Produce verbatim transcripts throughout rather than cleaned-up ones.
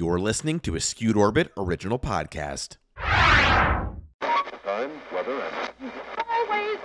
You're listening to a Skewed Orbit original podcast. Time, weather, and always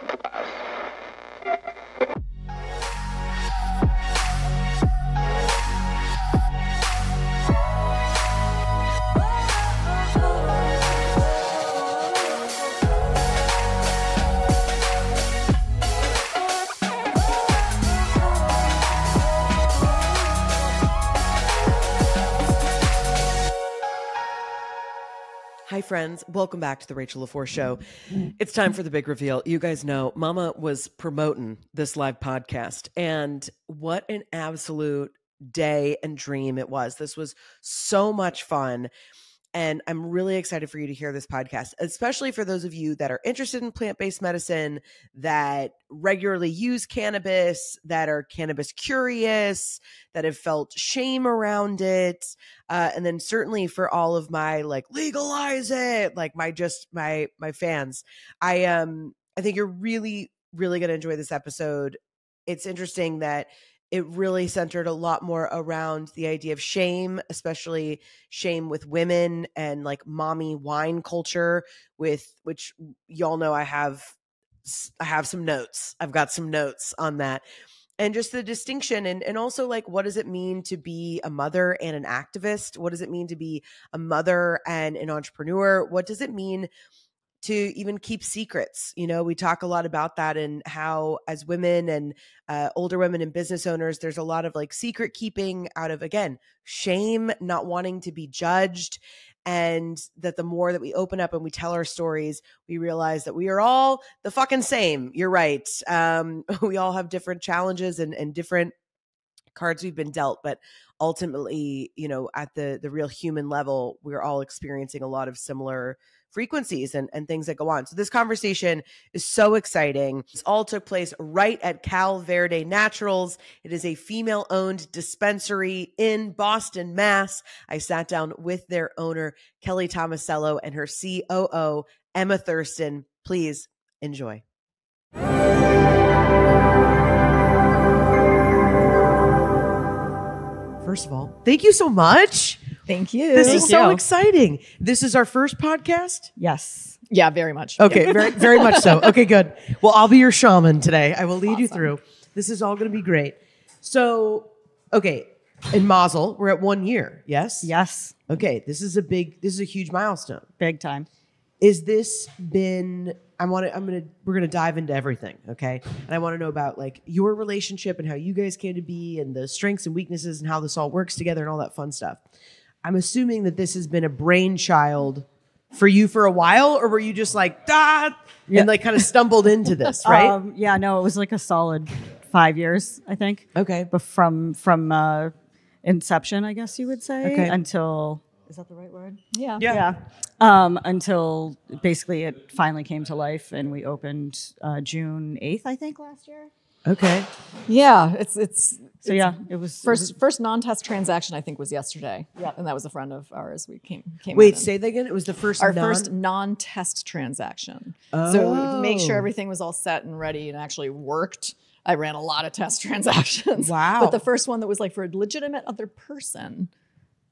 Hi, friends. Welcome back to the Rachel LaForce Show. It's time for the big reveal. You guys know Mama was promoting this live podcast, and what an absolute day and dream it was. This was so much fun, and I'm really excited for you to hear this podcast, especially for those of you that are interested in plant-based medicine, that regularly use cannabis, that are cannabis curious, that have felt shame around it. Uh, and then certainly for all of my like legalize it, like my, just my, my fans, I, um, I think you're really, really going to enjoy this episode. It's interesting that it really centered a lot more around the idea of shame, especially shame with women and like mommy wine culture with, which y'all know I have, I have some notes. I've got some notes on that. And just the distinction and, and also like, what does it mean to be a mother and an activist? What does it mean to be a mother and an entrepreneur? What does it mean to even keep secrets? You know, we talk a lot about that and how as women and uh, older women and business owners, there's a lot of like secret keeping out of, again, shame, not wanting to be judged. And that the more that we open up and we tell our stories, we realize that we are all the fucking same. You're right. Um, we all have different challenges and, and different cards we've been dealt. But ultimately, you know, at the, the real human level, we're all experiencing a lot of similar frequencies and, and things that go on. So this conversation is so exciting. This all took place right at Cal Verde Naturals. It is a female-owned dispensary in Boston, Mass. I sat down with their owner, Kelly Tomasello, and her C O O, Emma Thurston. Please enjoy. First of all, thank you so much. Thank you. This Thank is so you. exciting. This is our first podcast? Yes. Yeah, very much. Okay, yeah. very very much so. Okay, good. Well, I'll be your shaman today. I will lead awesome. you through. This is all going to be great. So, okay, in Mazel, we're at one year, yes? Yes. Okay, this is a big, this is a huge milestone. Big time. Is this been, I want to, I'm going to, we're going to dive into everything, okay? And I want to know about like your relationship and how you guys came to be and the strengths and weaknesses and how this all works together and all that fun stuff. I'm assuming that this has been a brainchild for you for a while, or were you just like, ah, and yeah. like kind of stumbled into this, right? Um, yeah, no, it was like a solid five years, I think. Okay. But from, from uh, inception, I guess you would say, okay. until, is that the right word? Yeah. Yeah. yeah. Um, until basically it finally came to life and we opened uh, June eighth, I think, last year. Okay. Yeah, it's it's so it's yeah. It was first it was, first non-test transaction I think was yesterday. Yeah, and that was a friend of ours. We came came. Wait, say that again. It was the first our non first non-test transaction. Oh. So make sure everything was all set and ready and actually worked. I ran a lot of test transactions. Wow. But the first one that was like for a legitimate other person,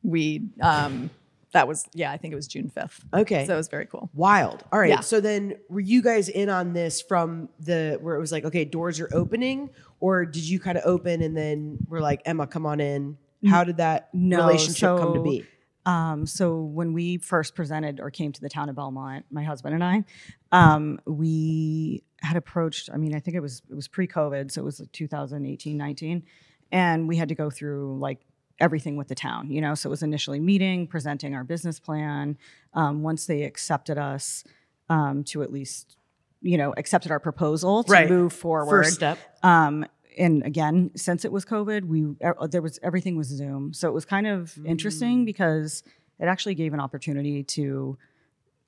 we um that was yeah. I think it was June fifth. Okay, so it was very cool. Wild. All right. Yeah. So then, were you guys in on this from the where it was like, okay, doors are opening, or did you kind of open and then we're like, Emma, come on in? How did that no, relationship so, come to be? Um, so when we first presented or came to the town of Belmont, my husband and I, um, we had approached. I mean, I think it was it was pre-COVID, so it was like two thousand eighteen, nineteen, and we had to go through like everything with the town, you know, so it was initially meeting, presenting our business plan. Um, once they accepted us um, to at least, you know, accepted our proposal to right. move forward. First step. Um, and again, since it was COVID, we, er, there was, everything was Zoom. So it was kind of mm. interesting because it actually gave an opportunity to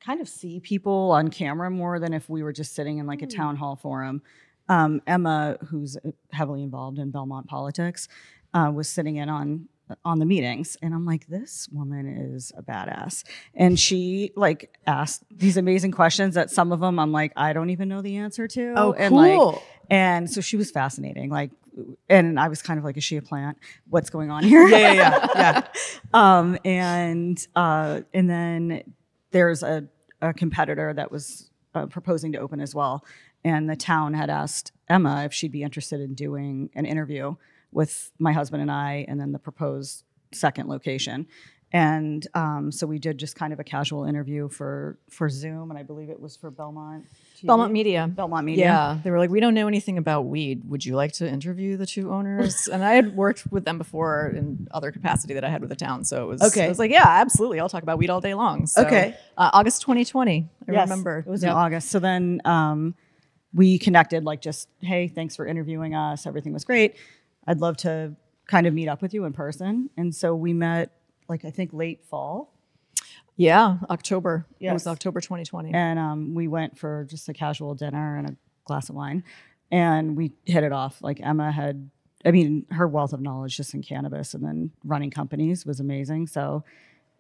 kind of see people on camera more than if we were just sitting in like mm. a town hall forum. Um, Emma, who's heavily involved in Belmont politics, uh, was sitting in on on the meetings. And I'm like, this woman is a badass. And she like asked these amazing questions that some of them I'm like, I don't even know the answer to. Oh, and cool. Like, and so she was fascinating. Like, and I was kind of like, is she a plant? What's going on here? Yeah, yeah, yeah. yeah. Um, and, uh, and then there's a, a competitor that was uh, proposing to open as well. And the town had asked Emma if she'd be interested in doing an interview with my husband and I, and then the proposed second location. And um, so we did just kind of a casual interview for, for Zoom, and I believe it was for Belmont. T V? Belmont Media. Belmont Media. Yeah, they were like, we don't know anything about weed. Would you like to interview the two owners? And I had worked with them before in other capacity that I had with the town, so it was, okay. I was like, yeah, absolutely. I'll talk about weed all day long. So, okay. Uh, August twenty twenty, I yes, remember. It was yep. in August. So then um, we connected like just, hey, thanks for interviewing us. Everything was great. I'd love to kind of meet up with you in person. And so we met, like, I think late fall. Yeah, October. Yes. It was October twenty twenty. And um, we went for just a casual dinner and a glass of wine. And we hit it off. Like, Emma had, I mean, her wealth of knowledge just in cannabis and then running companies was amazing. So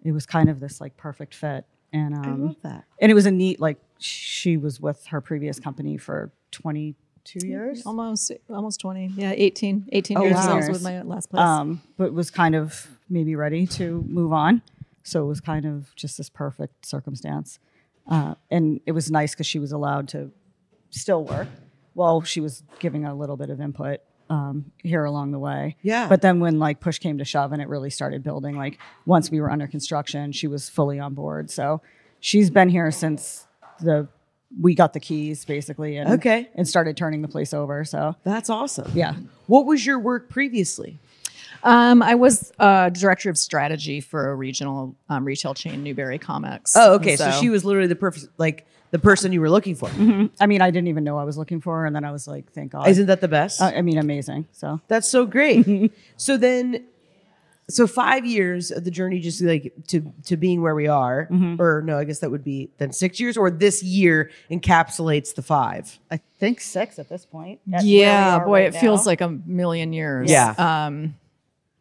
it was kind of this, like, perfect fit. And um, I love that. And it was a neat, like, she was with her previous company for twenty-two years? Almost, almost twenty. Yeah, eighteen, eighteen oh, years wow. I was with my last place. Um, but was kind of maybe ready to move on. So it was kind of just this perfect circumstance. Uh, and it was nice because she was allowed to still work while she was giving a little bit of input um, here along the way. Yeah. But then when like push came to shove and it really started building, like once we were under construction, she was fully on board. So she's been here since the we got the keys basically and, okay. and started turning the place over. So that's awesome. Yeah. What was your work previously? Um, I was uh, director of strategy for a regional um, retail chain, Newberry Comics. Oh, okay. So, so she was literally the perfect, like the person you were looking for. Mm-hmm. I mean, I didn't even know I was looking for her. And then I was like, thank God. Isn't that the best? Uh, I mean, amazing. So that's so great. So then, so five years of the journey, just like to, to being where we are, mm-hmm. or no, I guess that would be then six years or this year encapsulates the five. I think six at this point. That's yeah. Boy, right it now. Feels like a million years. Yeah. Um,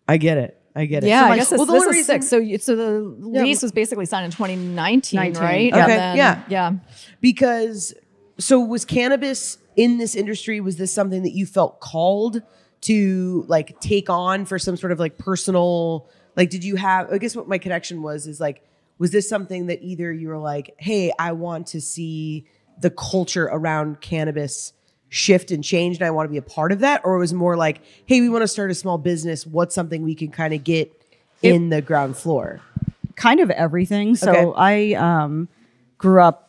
I get it. I get it. Yeah, so my, I guess it's, well, this is six. So, you, so the yeah, lease was basically signed in twenty nineteen, nineteen right? Okay. And then, yeah. Yeah. Because, so was cannabis in this industry, was this something that you felt called to like take on for some sort of like personal, like did you have, I guess what my connection was is like, was this something that either you were like, hey, I want to see the culture around cannabis shift and change and I want to be a part of that? Or it was more like, hey, we want to start a small business. What's something we can kind of get it, in the ground floor? Kind of everything. So okay. I um, grew up,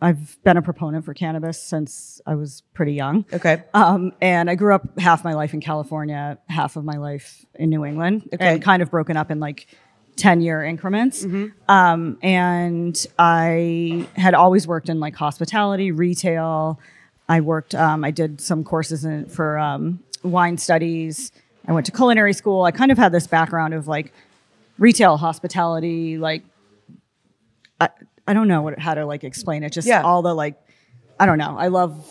I've been a proponent for cannabis since I was pretty young. Okay. Um, and I grew up half my life in California, half of my life in New England. It okay. kind of broken up in like ten year increments. Mm-hmm. Um, and I had always worked in like hospitality, retail. I worked, um, I did some courses in, for um, wine studies. I went to culinary school. I kind of had this background of like retail, hospitality, like, I, I don't know what, how to like explain it. Just yeah. all the like, I don't know. I love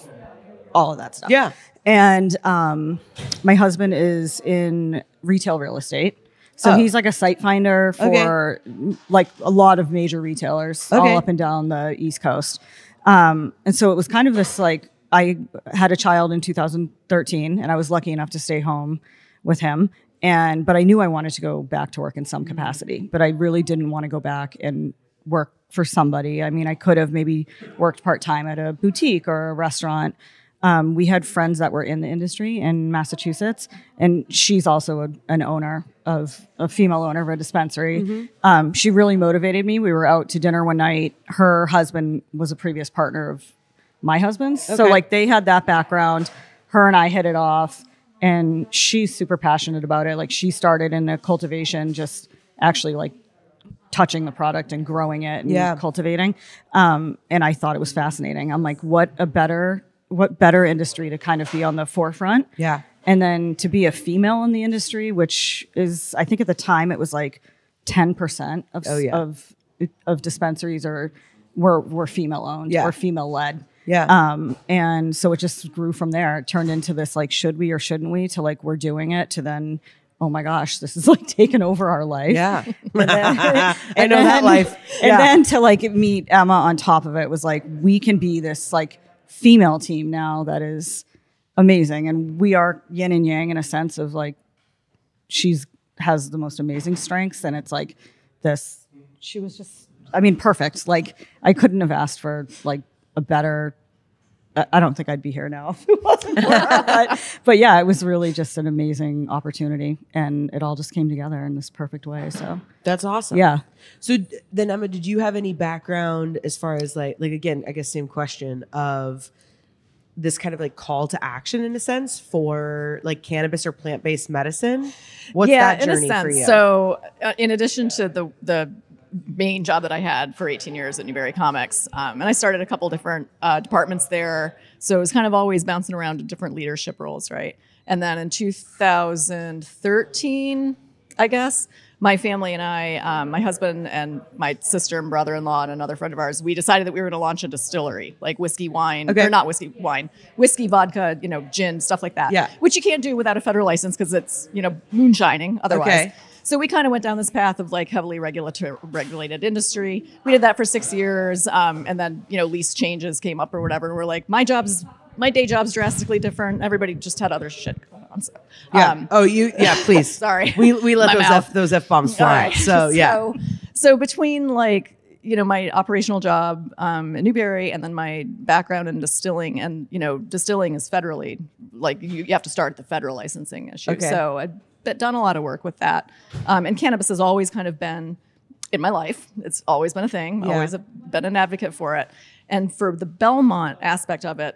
all of that stuff. Yeah. And um, my husband is in retail real estate. So oh. he's like a site finder for okay. like a lot of major retailers okay. all up and down the East Coast. Um, and so it was kind of this like, I had a child in two thousand thirteen and I was lucky enough to stay home with him. And, but I knew I wanted to go back to work in some capacity, but I really didn't want to go back and work for somebody. I mean, I could have maybe worked part-time at a boutique or a restaurant. Um, we had friends that were in the industry in Massachusetts and she's also a, an owner of a female owner of a dispensary. Mm-hmm. Um, she really motivated me. We were out to dinner one night. Her husband was a previous partner of my husband's. Okay. So like they had that background. Her and I hit it off and she's super passionate about it. Like she started in the cultivation, just actually like touching the product and growing it and yeah. cultivating. Um, and I thought it was fascinating. I'm like, what a better, what better industry to kind of be on the forefront. Yeah. And then to be a female in the industry, which is, I think at the time it was like ten percent of, oh, yeah. of, of dispensaries are, were, were female owned yeah. or female led. Yeah. Um, and so it just grew from there. It turned into this, like, should we or shouldn't we, to like, we're doing it, to then oh my gosh, this is like taking over our life. Yeah. Then, I know then, that life. Yeah. And then to like meet Emma on top of it was like, we can be this like female team now that is amazing. And we are yin and yang in a sense of like, she's has the most amazing strengths. And it's like this, she was just, I mean, perfect. Like I couldn't have asked for like a better, I don't think I'd be here now if it wasn't for her. But, but yeah, it was really just an amazing opportunity, and it all just came together in this perfect way. So that's awesome. Yeah. So then, Emma, did you have any background as far as like, like again, I guess same question of this kind of like call to action in a sense for like cannabis or plant based medicine? What's yeah, that journey in a sense. for you? So uh, in addition to the the main job that I had for eighteen years at Newberry Comics. Um, and I started a couple different uh, departments there. So it was kind of always bouncing around to different leadership roles, right? And then in two thousand thirteen, I guess, my family and I, um, my husband and my sister and brother-in-law and another friend of ours, we decided that we were going to launch a distillery, like whiskey, wine, okay. or not whiskey, wine, whiskey, vodka, you know, gin, stuff like that. Yeah. Which you can't do without a federal license because it's, you know, moonshining otherwise. Okay. So we kind of went down this path of like heavily regulatory regulated industry. We did that for six years. Um, and then, you know, lease changes came up or whatever. And we're like, my job's, my day job's drastically different. Everybody just had other shit going on. So, yeah. Um, oh, you, yeah, please. Sorry. We, we let those F, those F bombs fly. Right. So, yeah. So, so between like, you know, my operational job um, in Newberry and then my background in distilling, and, you know, distilling is federally, like you, you have to start the federal licensing issue. Okay. So I, But done a lot of work with that. Um, and cannabis has always kind of been in my life. It's always been a thing. Yeah. Always a, been an advocate for it. And for the Belmont aspect of it,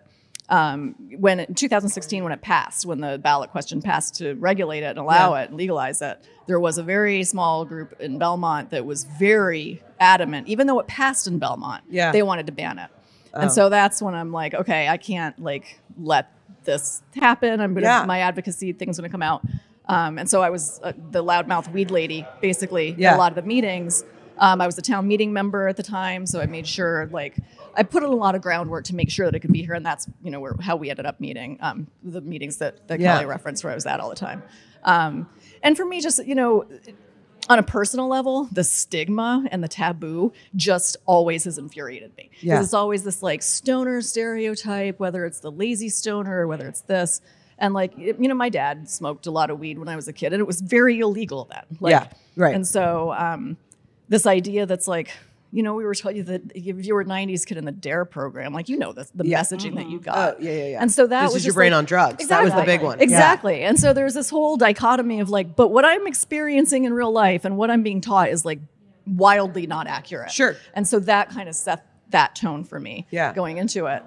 um, when it, in two thousand sixteen, when it passed, when the ballot question passed to regulate it and allow yeah. it and legalize it, there was a very small group in Belmont that was very adamant. Even though it passed in Belmont, yeah. they wanted to ban it. Oh. And so that's when I'm like, okay, I can't like let this happen. I'm gonna, yeah. my advocacy thing's gonna come out. Um, and so I was uh, the loudmouth weed lady, basically, yeah. in a lot of the meetings. Um, I was a town meeting member at the time, so I made sure, like, I put in a lot of groundwork to make sure that it could be here, and that's, you know, where, how we ended up meeting, um, the meetings that, that yeah. Kelly referenced where I was at all the time. Um, and for me, just, you know, on a personal level, the stigma and the taboo just always has infuriated me. Because yeah. it's always this, like, stoner stereotype, whether it's the lazy stoner or whether it's this. And like, you know, my dad smoked a lot of weed when I was a kid, and it was very illegal then. Like, yeah, right. And so um, this idea that's like, you know, we were told you that if you were a nineties kid in the D A R E program, like, you know, the, the yeah. messaging mm-hmm. that you got. Oh, yeah, yeah, yeah. And so that this was is just your brain like, on drugs. Exactly. That was the big one. Exactly. Yeah. And so there's this whole dichotomy of like, but what I'm experiencing in real life and what I'm being taught is like wildly not accurate. Sure. And so that kind of set that tone for me yeah. going into it.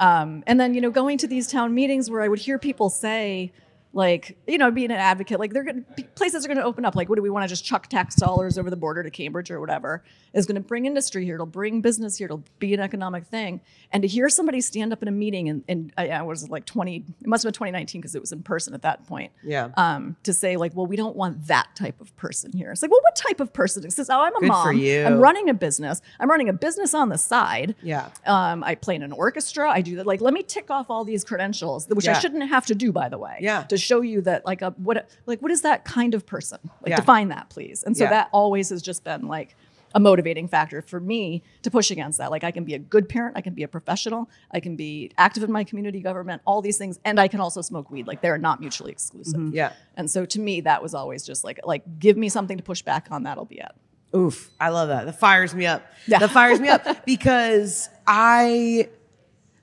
Um, and then, you know, going to these town meetings where I would hear people say, like, you know, being an advocate, like, they're going to, places are going to open up. Like, what do we want to just chuck tax dollars over the border to Cambridge or whatever? Is going to bring industry here. It'll bring business here. It'll be an economic thing. And to hear somebody stand up in a meeting and, and I, I was like twenty, it must have been twenty nineteen because it was in person at that point. Yeah. Um, to say like, well, we don't want that type of person here. It's like, well, what type of person? It says, oh, I'm a Good mom. For you. I'm running a business. I'm running a business on the side. Yeah. Um, I play in an orchestra. I do that. Like, let me tick off all these credentials, which yeah. I shouldn't have to do, by the way. Yeah. To show you that like a, what like what is that kind of person? Like yeah. define that, please. And so yeah. that always has just been like a motivating factor for me to push against that. Like, I can be a good parent, I can be a professional, I can be active in my community government, all these things, and I can also smoke weed. Like, they're not mutually exclusive. Mm-hmm. Yeah. And so to me, that was always just like, like give me something to push back on, that'll be it. Oof, I love that. That fires me up. Yeah. That fires me up because I,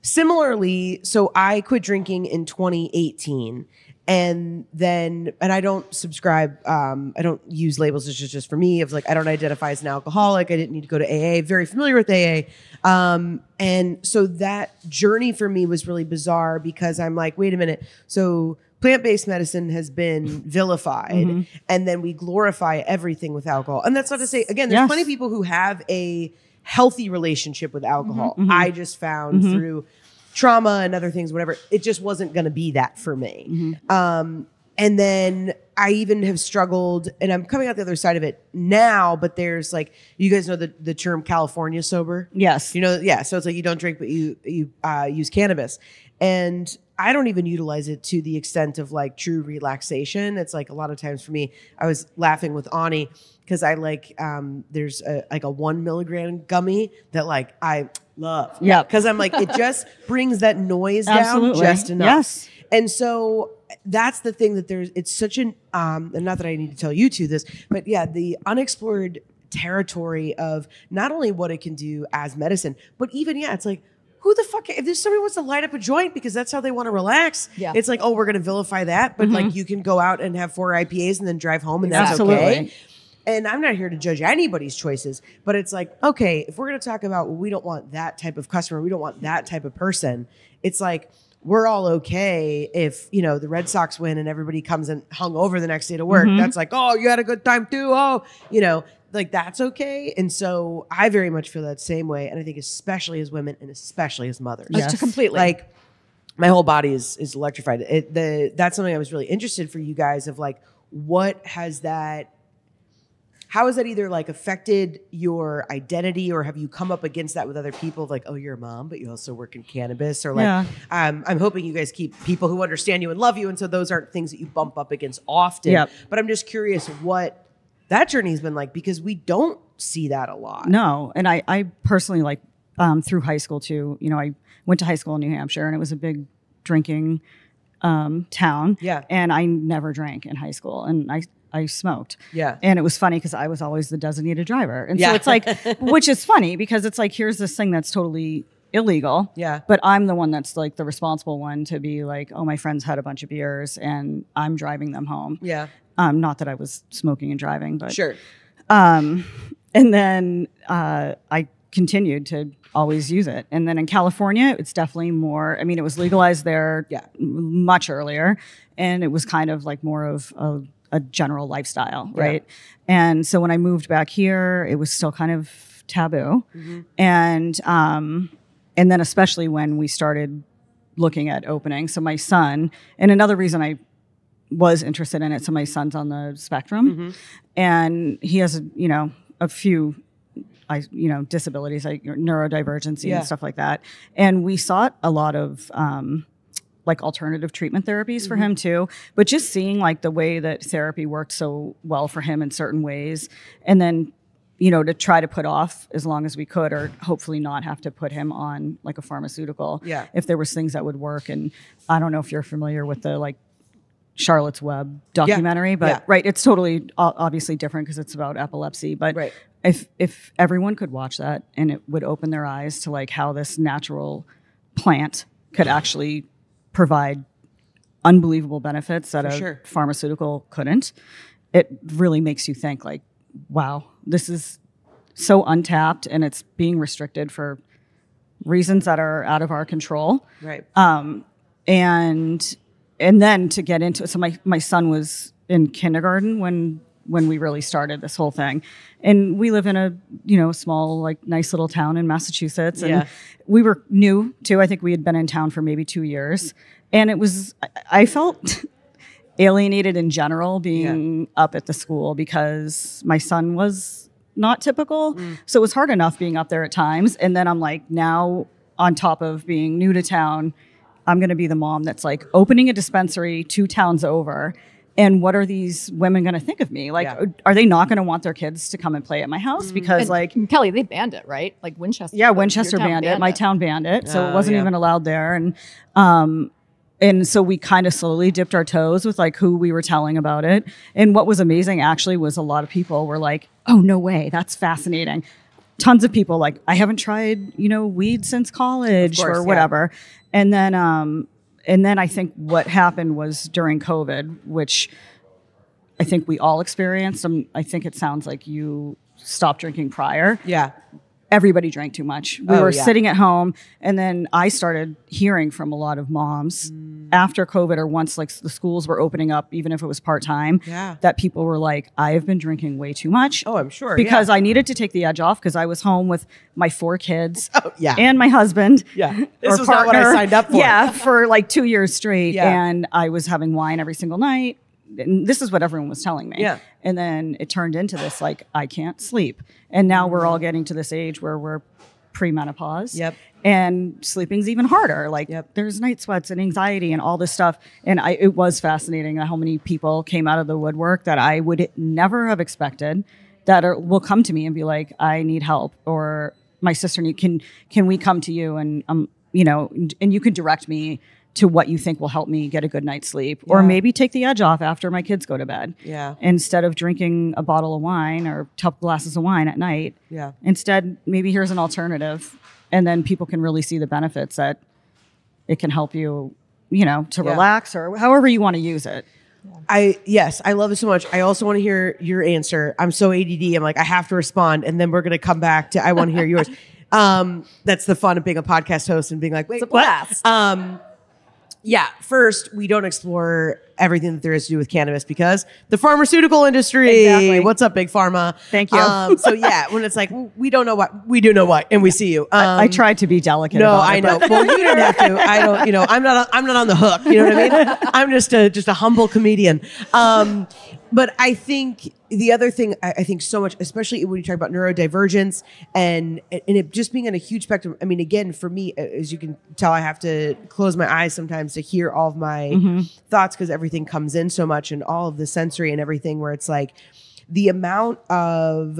similarly, so I quit drinking in twenty eighteen. And then, and I don't subscribe, um, I don't use labels, it's just, just for me, of like, I don't identify as an alcoholic, I didn't need to go to A A, very familiar with A A. Um, and so that journey for me was really bizarre because I'm like, wait a minute, so plant-based medicine has been vilified, mm-hmm. and then we glorify everything with alcohol. And that's not to say, again, there's yes. plenty of people who have a healthy relationship with alcohol. Mm-hmm. I just found mm-hmm. through trauma and other things, whatever. It just wasn't going to be that for me. Mm-hmm. Um, and then I even have struggled, and I'm coming out the other side of it now, but there's like, you guys know the, the term California sober? Yes. You know, yeah. So it's like, you don't drink, but you, you uh, use cannabis. And I don't even utilize it to the extent of like true relaxation. It's like a lot of times for me, I was laughing with Ani because I like, um, there's a, like a one milligram gummy that like I love. Yeah. Because I'm like, it just brings that noise Absolutely. down just enough. Yes. And so that's the thing that there's, it's such an, um, and not that I need to tell you two this, but yeah, the unexplored territory of not only what it can do as medicine, but even, yeah, it's like, who the fuck, if there's somebody who wants to light up a joint because that's how they want to relax, yeah. it's like, oh, we're going to vilify that. But mm-hmm. like, you can go out and have four I P As and then drive home and Absolutely. that's okay. And I'm not here to judge anybody's choices, but it's like, okay, if we're going to talk about, well, we don't want that type of customer, we don't want that type of person. It's like, we're all okay if, you know, the Red Sox win and everybody comes and hung over the next day to work. Mm-hmm. That's like, oh, you had a good time too. Oh, you know, like that's okay. And so I very much feel that same way. And I think especially as women and especially as mothers. Yes. Completely. Like my whole body is is electrified. It, the, that's something I was really interested for you guys of like, what has that, how has that either like affected your identity or have you come up against that with other people? Like, oh, you're a mom, but you also work in cannabis or like, yeah. um, I'm hoping you guys keep people who understand you and love you. And so those aren't things that you bump up against often, yep. but I'm just curious what that journey has been like, because we don't see that a lot. No. And I, I personally like, um, through high school too, you know, I went to high school in New Hampshire and it was a big drinking, um, town. Yeah. And I never drank in high school. And I, I smoked. Yeah. And it was funny because I was always the designated driver. And yeah. so it's like, which is funny because it's like, here's this thing that's totally illegal. Yeah. But I'm the one that's like the responsible one to be like, oh, my friends had a bunch of beers and I'm driving them home. Yeah. Um, not that I was smoking and driving, but. Sure. Um, and then uh, I continued to always use it. And then in California, it's definitely more, I mean, it was legalized there yeah. much earlier. And it was kind of like more of a, a general lifestyle, right? Yeah. And so when I moved back here, it was still kind of taboo. Mm-hmm. And um, and then especially when we started looking at opening. So my son, and another reason I was interested in it, so my son's on the spectrum, mm-hmm. and he has, you know, a few, I you know, disabilities, like neurodivergency yeah. and stuff like that. And we sought a lot of... Um, like alternative treatment therapies for mm-hmm. him too, but just seeing like the way that therapy worked so well for him in certain ways. And then, you know, to try to put off as long as we could, or hopefully not have to put him on like a pharmaceutical yeah. if there was things that would work. And I don't know if you're familiar with the like Charlotte's Web documentary, yeah. but yeah. right. It's totally obviously different because it's about epilepsy, but right. if, if everyone could watch that and it would open their eyes to like how this natural plant could actually provide unbelievable benefits that For a sure. pharmaceutical couldn't, it really makes you think like, wow, this is so untapped and it's being restricted for reasons that are out of our control. Right. Um, and and then to get into it, so my, my son was in kindergarten when when we really started this whole thing. And we live in a, you know, small, like nice little town in Massachusetts. And yeah. we were new too. I think we had been in town for maybe two years. And it was, I felt alienated in general being yeah. up at the school because my son was not typical. Mm. So it was hard enough being up there at times. And then I'm like, now on top of being new to town, I'm going to be the mom that's like opening a dispensary two towns over. And what are these women going to think of me? Like, yeah. are they not going to want their kids to come and play at my house? Mm-hmm. Because and, like... And Kelly, they banned it, right? Like Winchester. Yeah, Winchester banned it. My town banned it. So oh, it wasn't yeah. even allowed there. And um, and so we kind of slowly dipped our toes with like who we were telling about it. And what was amazing actually was a lot of people were like, oh, no way. That's fascinating. Tons of people like, I haven't tried, you know, weed since college course, or whatever. Yeah. And then... um. And then I think what happened was during COVID, which I think we all experienced. Um, I think it sounds like you stopped drinking prior. Yeah. Everybody drank too much. We oh, were yeah. sitting at home. And then I started hearing from a lot of moms mm. after COVID or once like the schools were opening up, even if it was part-time, yeah. that people were like, I've been drinking way too much. Oh, I'm sure. Because yeah. I needed to take the edge off because I was home with my four kids oh, yeah. and my husband. Yeah. This was partner, not what I signed up for. Yeah, for like two years straight. Yeah. And I was having wine every single night. And this is what everyone was telling me. Yeah. And then it turned into this, like, I can't sleep. And now we're all getting to this age where we're premenopause. Yep. And sleeping's even harder. Like yep. there's night sweats and anxiety and all this stuff. And I, it was fascinating how many people came out of the woodwork that I would never have expected that are, will come to me and be like, I need help, or my sister need, can, can we come to you? And, um, you know, and, and you can direct me to what you think will help me get a good night's sleep, yeah. or maybe take the edge off after my kids go to bed. Yeah. Instead of drinking a bottle of wine or two glasses of wine at night. Yeah. Instead, maybe here's an alternative, and then people can really see the benefits that it can help you, you know, to yeah. relax or however you want to use it. Yeah. I yes, I love it so much. I also want to hear your answer. I'm so A D D. I'm like, I have to respond, and then we're gonna come back to. I want to hear yours. Um, that's the fun of being a podcast host and being like, wait, it's a blast. What? Um. Yeah, first, we don't explore everything that there is to do with cannabis because the pharmaceutical industry. Exactly. What's up, Big Pharma? Thank you. Um, so yeah, when it's like, we don't know what, we do know what, and we see you. Um, I, I tried to be delicate. No, about I it, know. But well, you didn't have to. I don't, you know, I'm not, I'm not on the hook. You know what I mean? I'm just a, just a humble comedian. Um, but I think the other thing, I, I think so much, especially when you talk about neurodivergence and, and it just being in a huge spectrum. I mean, again, for me, as you can tell, I have to close my eyes sometimes to hear all of my mm-hmm. thoughts because everything comes in so much, and all of the sensory and everything, where it's like the amount of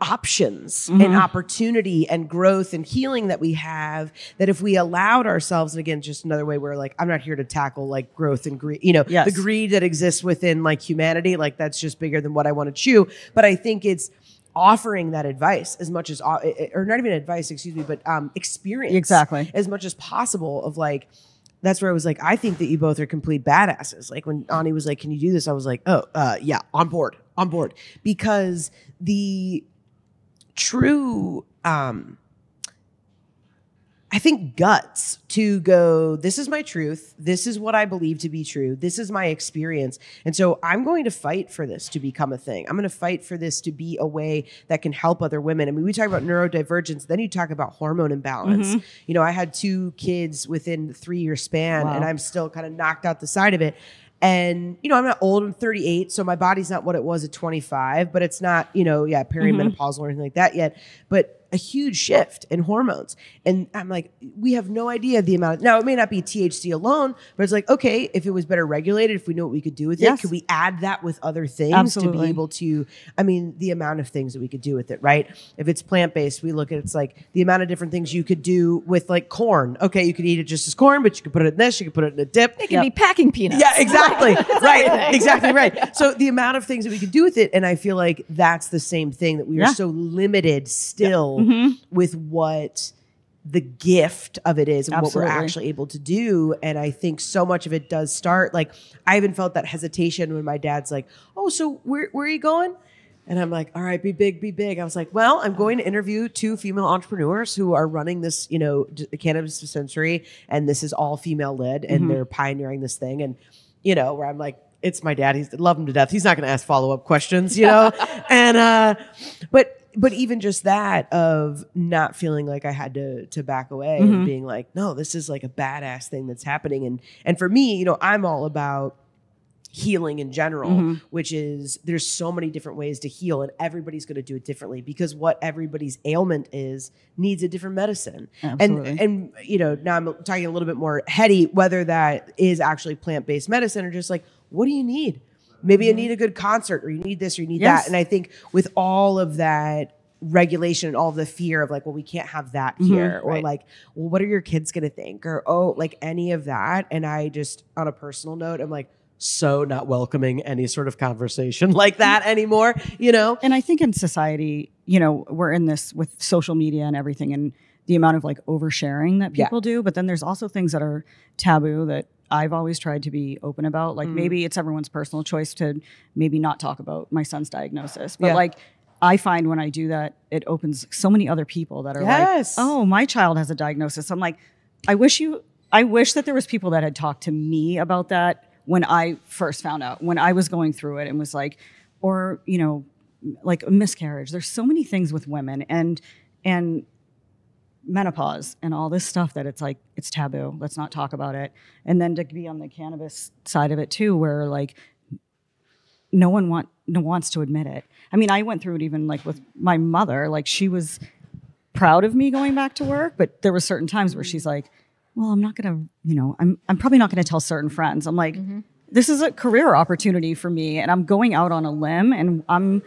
options mm-hmm. and opportunity and growth and healing that we have, that if we allowed ourselves, and again, just another way where like, I'm not here to tackle like growth and greed, you know, yes. the greed that exists within like humanity, like that's just bigger than what I want to chew. But I think it's offering that advice as much as, or not even advice, excuse me, but um, experience exactly as much as possible of like, that's where I was like, I think that you both are complete badasses. Like when Ani was like, can you do this? I was like, oh uh, yeah, on board, on board. Because the true, um, I think, guts to go, this is my truth. This is what I believe to be true. This is my experience. And so I'm going to fight for this to become a thing. I'm going to fight for this to be a way that can help other women. I mean, we talk about neurodivergence, then you talk about hormone imbalance. Mm-hmm. You know, I had two kids within three year span, wow. and I'm still kind of knocked out the side of it. And, you know, I'm not old, I'm thirty-eight, so my body's not what it was at twenty-five, but it's not, you know, yeah, perimenopausal mm-hmm. or anything like that yet, but a huge shift in hormones. And I'm like, we have no idea the amount of, now it may not be T H C alone, but it's like, okay, if it was better regulated, if we knew what we could do with yes. it, could we add that with other things Absolutely. To be able to, I mean, the amount of things that we could do with it, right? If it's plant-based, we look at, it's like the amount of different things you could do with like corn. Okay, you could eat it just as corn, but you could put it in this, you could put it in a dip. It can yep. be packing peanuts. Yeah, exactly. Exactly. Right. Exactly right. So the amount of things that we could do with it, and I feel like that's the same thing, that we are yeah. so limited still yeah. mm-hmm. with what the gift of it is and Absolutely. What we're actually able to do. And I think so much of it does start, like I even felt that hesitation when my dad's like, oh, so where, where are you going? And I'm like, all right, be big, be big. I was like, well, I'm going to interview two female entrepreneurs who are running this, you know, cannabis dispensary, and this is all female led, and mm-hmm. they're pioneering this thing. And you know, where I'm like, it's my dad. He's love him to death. He's not going to ask follow-up questions, you know? and, uh, but, but even just that of not feeling like I had to, to back away mm-hmm. and being like, no, this is like a badass thing that's happening. And, and for me, you know, I'm all about healing in general, mm-hmm. which is there's so many different ways to heal, and everybody's going to do it differently because what everybody's ailment is needs a different medicine. Absolutely. And, and, you know, now I'm talking a little bit more heady, whether that is actually plant-based medicine or just like, what do you need? Maybe yeah. you need a good concert, or you need this, or you need yes. that. And I think with all of that regulation and all the fear of like, well, we can't have that here, mm-hmm, or right. like, well, what are your kids going to think? Or, oh, like any of that. And I just, on a personal note, I'm like, so not welcoming any sort of conversation like that anymore, you know? And I think in society, you know, we're in this with social media and everything, and the amount of like oversharing that people yeah. do. But then there's also things that are taboo that I've always tried to be open about. Like mm. maybe it's everyone's personal choice to maybe not talk about my son's diagnosis. But yeah. like I find when I do that, it opens so many other people that are yes. like, oh, my child has a diagnosis. I'm like, I wish you, I wish that there was people that had talked to me about that when I first found out, when I was going through it, and was like, or, you know, like a miscarriage. There's so many things with women and and menopause and all this stuff that it's like, it's taboo. Let's not talk about it. And then to be on the cannabis side of it too, where like no one want, no wants to admit it. I mean, I went through it even like with my mother. Like, she was proud of me going back to work, but there were certain times where she's like, well, I'm not going to, you know, I'm, I'm probably not going to tell certain friends. I'm like, mm-hmm. this is a career opportunity for me, and I'm going out on a limb, and I'm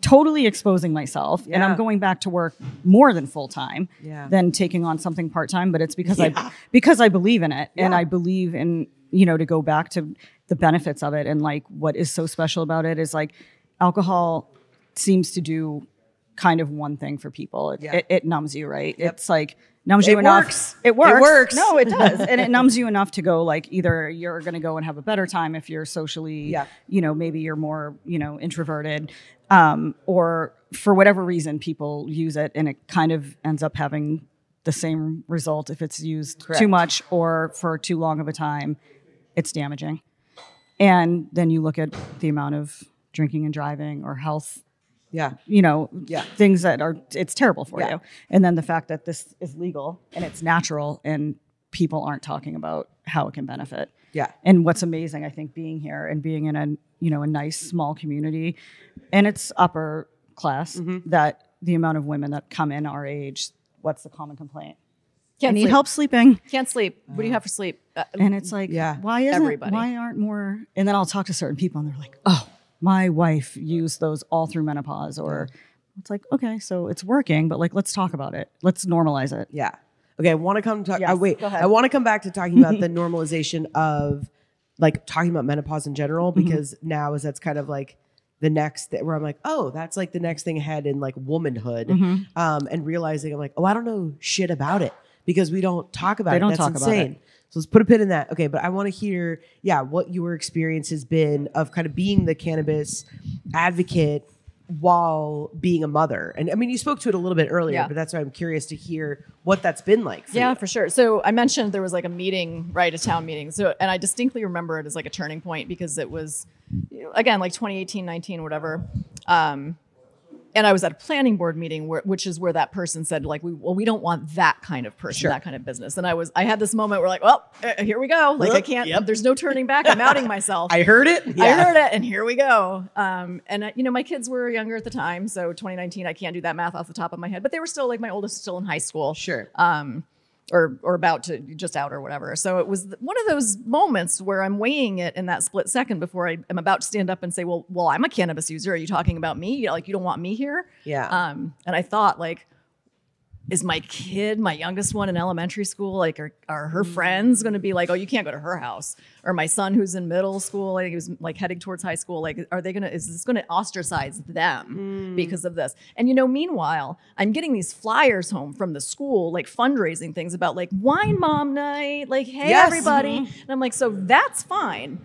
totally exposing myself, yeah. and I'm going back to work more than full time yeah. than taking on something part time. But it's because yeah. I because I believe in it, yeah. and I believe in, you know, to go back to the benefits of it, and like what is so special about it is like alcohol seems to do kind of one thing for people. It, yeah. it, it numbs you, right? Yep. It's like numbs it you enough. Works. It works. It works. No, it does. And it numbs you enough to go like, either you're going to go and have a better time if you're socially, yeah. you know, maybe you're more, you know, introverted, um, or for whatever reason, people use it, and it kind of ends up having the same result if it's used Correct. Too much or for too long of a time. It's damaging. And then you look at the amount of drinking and driving or health Yeah. You know, yeah. things that are, it's terrible for yeah. you. And then the fact that this is legal and it's natural, and people aren't talking about how it can benefit. Yeah. And what's amazing, I think, being here and being in a, you know, a nice small community, and it's upper class, mm-hmm. that the amount of women that come in our age, what's the common complaint? Can't I need sleep. Help sleeping. Can't sleep. What do you have for sleep? Uh, and it's like, yeah. why isn't, Everybody. why aren't more, and then I'll talk to certain people and they're like, oh, my wife used those all through menopause, or it's like, okay, so it's working, but like, let's talk about it. Let's normalize it. Yeah. Okay. I want to come talk. Yes, oh, wait, I want to come back to talking about the normalization of like talking about menopause in general, because mm-hmm. now is that's kind of like the next th- where I'm like, oh, that's like the next thing ahead in like womanhood, mm-hmm. um, and realizing I'm like, oh, I don't know shit about it because we don't talk about they it. Don't that's talk insane. About it. So let's put a pin in that. Okay, but I want to hear, yeah, what your experience has been of kind of being the cannabis advocate while being a mother. And I mean, you spoke to it a little bit earlier, yeah. but that's why I'm curious to hear what that's been like. For yeah, you. For sure. So I mentioned there was like a meeting, right, a town meeting. So, and I distinctly remember it as like a turning point because it was, you know, again, like twenty eighteen, nineteen, whatever. Um, and I was at a planning board meeting, where, which is where that person said, like, we, well, we don't want that kind of person, sure. that kind of business. And I was, I had this moment where like, well, uh, here we go. Like, well, I can't, yep. there's no turning back. I'm outing myself. I heard it. Yeah. I heard it. And here we go. Um, and, uh, you know, my kids were younger at the time. So twenty nineteen, I can't do that math off the top of my head, but they were still like, my oldest still in high school. Sure. Um, or, or about to just out or whatever. So it was one of those moments where I'm weighing it in that split second before I am about to stand up and say, well, well, I'm a cannabis user. Are you talking about me? You know, like, you don't want me here. Yeah. Um, and I thought, like, is my kid, my youngest one in elementary school, like, are, are her friends going to be like, oh, you can't go to her house? Or my son who's in middle school, like, he was like heading towards high school. Like, are they going to, is this going to ostracize them mm. because of this? And, you know, meanwhile, I'm getting these flyers home from the school, like fundraising things about like wine mom night, like, hey, yes. everybody. Mm-hmm. And I'm like, so that's fine.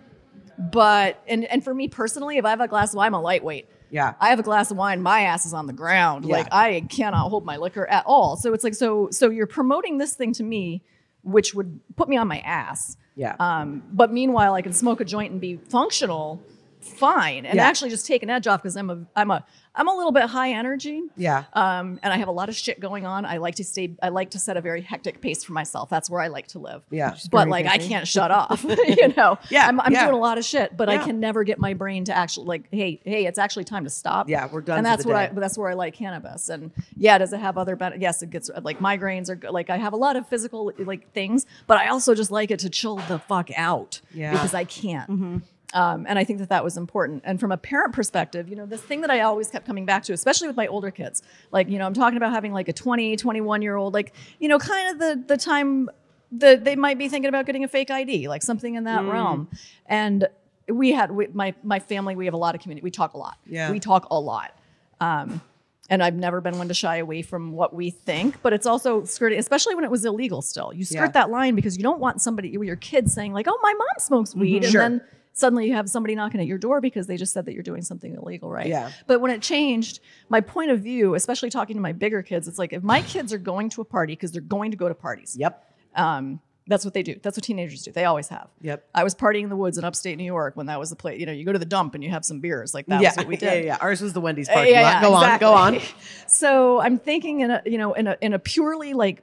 But, and, and for me personally, if I have a glass of wine, I'm a lightweight. Yeah. I have a glass of wine, my ass is on the ground. Yeah. Like, I cannot hold my liquor at all. So it's like, so, so you're promoting this thing to me, which would put me on my ass. Yeah. Um, but meanwhile, I can smoke a joint and be functional, fine. And yeah. actually just take an edge off because I'm a, I'm a, I'm a little bit high energy. Yeah. Um, and I have a lot of shit going on. I like to stay, I like to set a very hectic pace for myself. That's where I like to live. Yeah. But like, busy. I can't shut off, you know, yeah, I'm, I'm yeah. doing a lot of shit, but yeah. I can never get my brain to actually like, Hey, Hey, it's actually time to stop. Yeah. We're done. And that's what I, that's where I like cannabis. And yeah, does it have other benefits? Yes. It gets like migraines or like, I have a lot of physical like things, but I also just like it to chill the fuck out yeah. because I can't. Mm-hmm. Um, and I think that that was important. And from a parent perspective, you know, this thing that I always kept coming back to, especially with my older kids, like, you know, I'm talking about having like a twenty, twenty-one year old, like, you know, kind of the, the time that they might be thinking about getting a fake I D, like something in that mm. realm. And we had, we, my, my family, we have a lot of community. We talk a lot. Yeah. We talk a lot. Um, and I've never been one to shy away from what we think, but it's also skirting, especially when it was illegal still, you skirt yeah. that line because you don't want somebody, your kids saying like, oh, my mom smokes weed. Mm-hmm. And sure. then suddenly you have somebody knocking at your door because they just said that you're doing something illegal, right? Yeah. But when it changed, my point of view, especially talking to my bigger kids, it's like if my kids are going to a party because they're going to go to parties. Yep. Um, that's what they do. That's what teenagers do. They always have. Yep. I was partying in the woods in upstate New York when that was the place. You know, you go to the dump and you have some beers. Like that yeah. was what we did. Yeah, yeah, yeah. Ours was the Wendy's parking uh, yeah, lot. Yeah, go exactly. on, go on. So I'm thinking in a, you know, in a in a purely like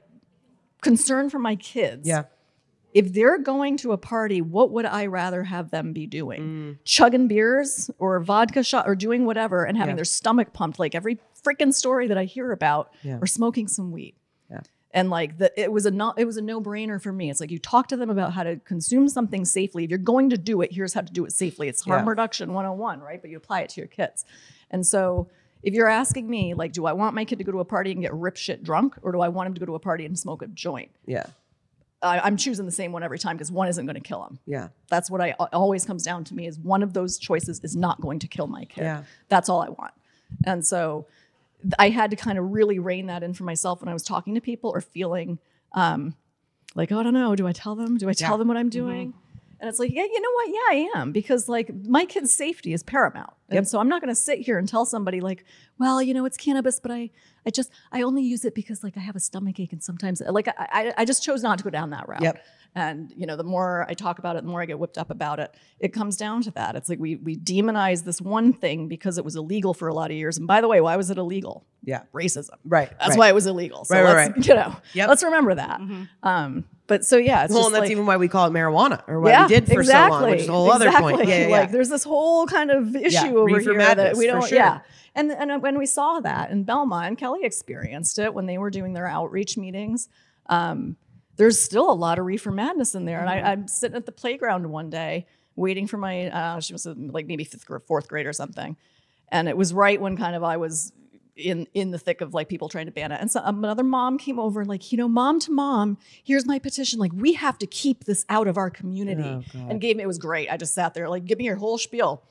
concern for my kids. Yeah. if they're going to a party, what would I rather have them be doing? Mm. Chugging beers or vodka shot or doing whatever and having yeah. their stomach pumped like every freaking story that I hear about yeah. or smoking some weed. Yeah. And like the, it was a no, it was a no-brainer for me. It's like you talk to them about how to consume something safely. If you're going to do it, here's how to do it safely. It's harm yeah. reduction one oh one, right? But you apply it to your kids. And so if you're asking me, like, do I want my kid to go to a party and get rip shit drunk, or do I want him to go to a party and smoke a joint? Yeah. I, I'm choosing the same one every time because one isn't going to kill him. Yeah. That's what I always comes down to me is one of those choices is not going to kill my kid. Yeah. That's all I want. And so I had to kind of really rein that in for myself when I was talking to people or feeling um, like, oh, I don't know. Do I tell them? Do I tell yeah. them what I'm doing? Mm-hmm. And it's like, yeah, you know what? Yeah, I am. Because like my kid's safety is paramount. Yep. And so I'm not going to sit here and tell somebody like, well, you know, it's cannabis, but I, I just, I only use it because like I have a stomach ache and sometimes like, I, I just chose not to go down that route. Yep. And you know, the more I talk about it, the more I get whipped up about it. It comes down to that. It's like, we, we demonize this one thing because it was illegal for a lot of years. And by the way, why was it illegal? Yeah. Racism. Right. That's right. Why it was illegal. So right, let's, right. you know, yep. let's remember that. Mm-hmm. Um, But so, yeah. It's well, just and that's like, even why we call it marijuana or why yeah, we did for exactly, so long, which is a whole exactly. other point. Yeah, yeah, like yeah. there's this whole kind of issue yeah, over here madness, that we don't, sure. yeah. And, and when we saw that in Belmont, and Kelly experienced it when they were doing their outreach meetings, um, there's still a lot of reefer madness in there. Mm-hmm. And I, I'm sitting at the playground one day waiting for my, uh, she was like maybe fifth grade, fourth grade or something. And it was right when kind of I was in in the thick of like people trying to ban it. And so um, another mom came over and like, you know, mom to mom, here's my petition. Like we have to keep this out of our community. Oh, and gave me, it was great. I just sat there like, give me your whole spiel.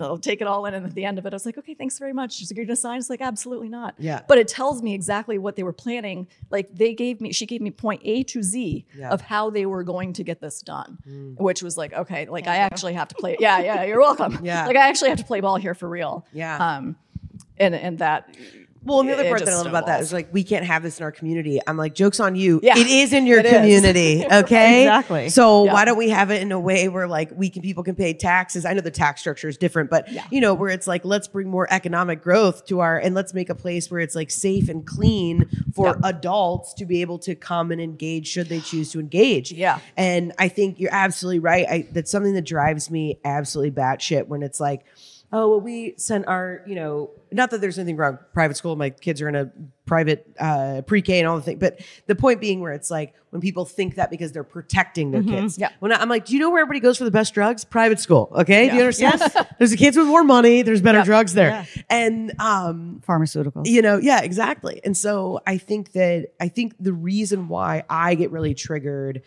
I'll take it all in. And at the end of it, I was like, okay, thanks very much. She's like, you're going to sign? It's like, absolutely not. Yeah. But it tells me exactly what they were planning. Like they gave me, she gave me point A to Z yeah. of how they were going to get this done, mm. which was like, okay, like Thank I you. actually have to play. Yeah. Yeah. You're welcome. Yeah. Like I actually have to play ball here for real. Yeah. Um, And and that well, and the other part that I love about that is like we can't have this in our community. I'm like, joke's on you. Yeah, it is in your community, okay? Exactly. So yeah. why don't we have it in a way where like we can people can pay taxes? I know the tax structure is different, but yeah. you know where it's like let's bring more economic growth to our and let's make a place where it's like safe and clean for yeah. adults to be able to come and engage should they choose to engage. Yeah. And I think you're absolutely right. I, that's something that drives me absolutely batshit when it's like, oh, well, we sent our, you know, not that there's anything wrong. Private school, my kids are in a private uh, pre-K and all the things. But the point being where it's like when people think that because they're protecting their mm-hmm. kids. Yeah. When I, I'm like, do you know where everybody goes for the best drugs? Private school. Okay. Yeah. Do you understand? Yes. There's the kids with more money. There's better yeah. drugs there. Yeah. And um, pharmaceuticals. You know, yeah, exactly. And so I think that I think the reason why I get really triggered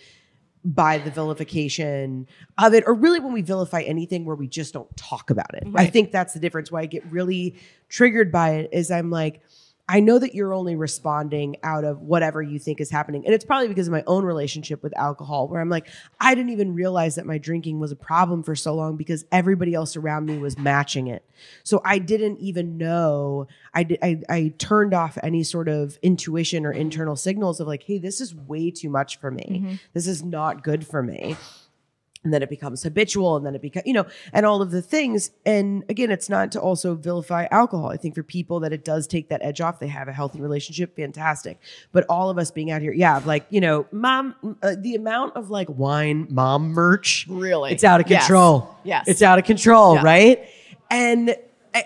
by the vilification of it, or really when we vilify anything where we just don't talk about it. Right. I think that's the difference. Why I get really triggered by it is I'm like, I know that you're only responding out of whatever you think is happening. And it's probably because of my own relationship with alcohol where I'm like, I didn't even realize that my drinking was a problem for so long because everybody else around me was matching it. So I didn't even know. I, did, I, I turned off any sort of intuition or internal signals of like, hey, this is way too much for me. Mm-hmm. This is not good for me. And then it becomes habitual and then it becomes, you know, and all of the things. And again, it's not to also vilify alcohol. I think for people that it does take that edge off, they have a healthy relationship. Fantastic. But all of us being out here. Yeah. Like, you know, mom, uh, the amount of like wine, mom merch, really, it's out of control. Yes. yes. It's out of control. Yeah. Right. And,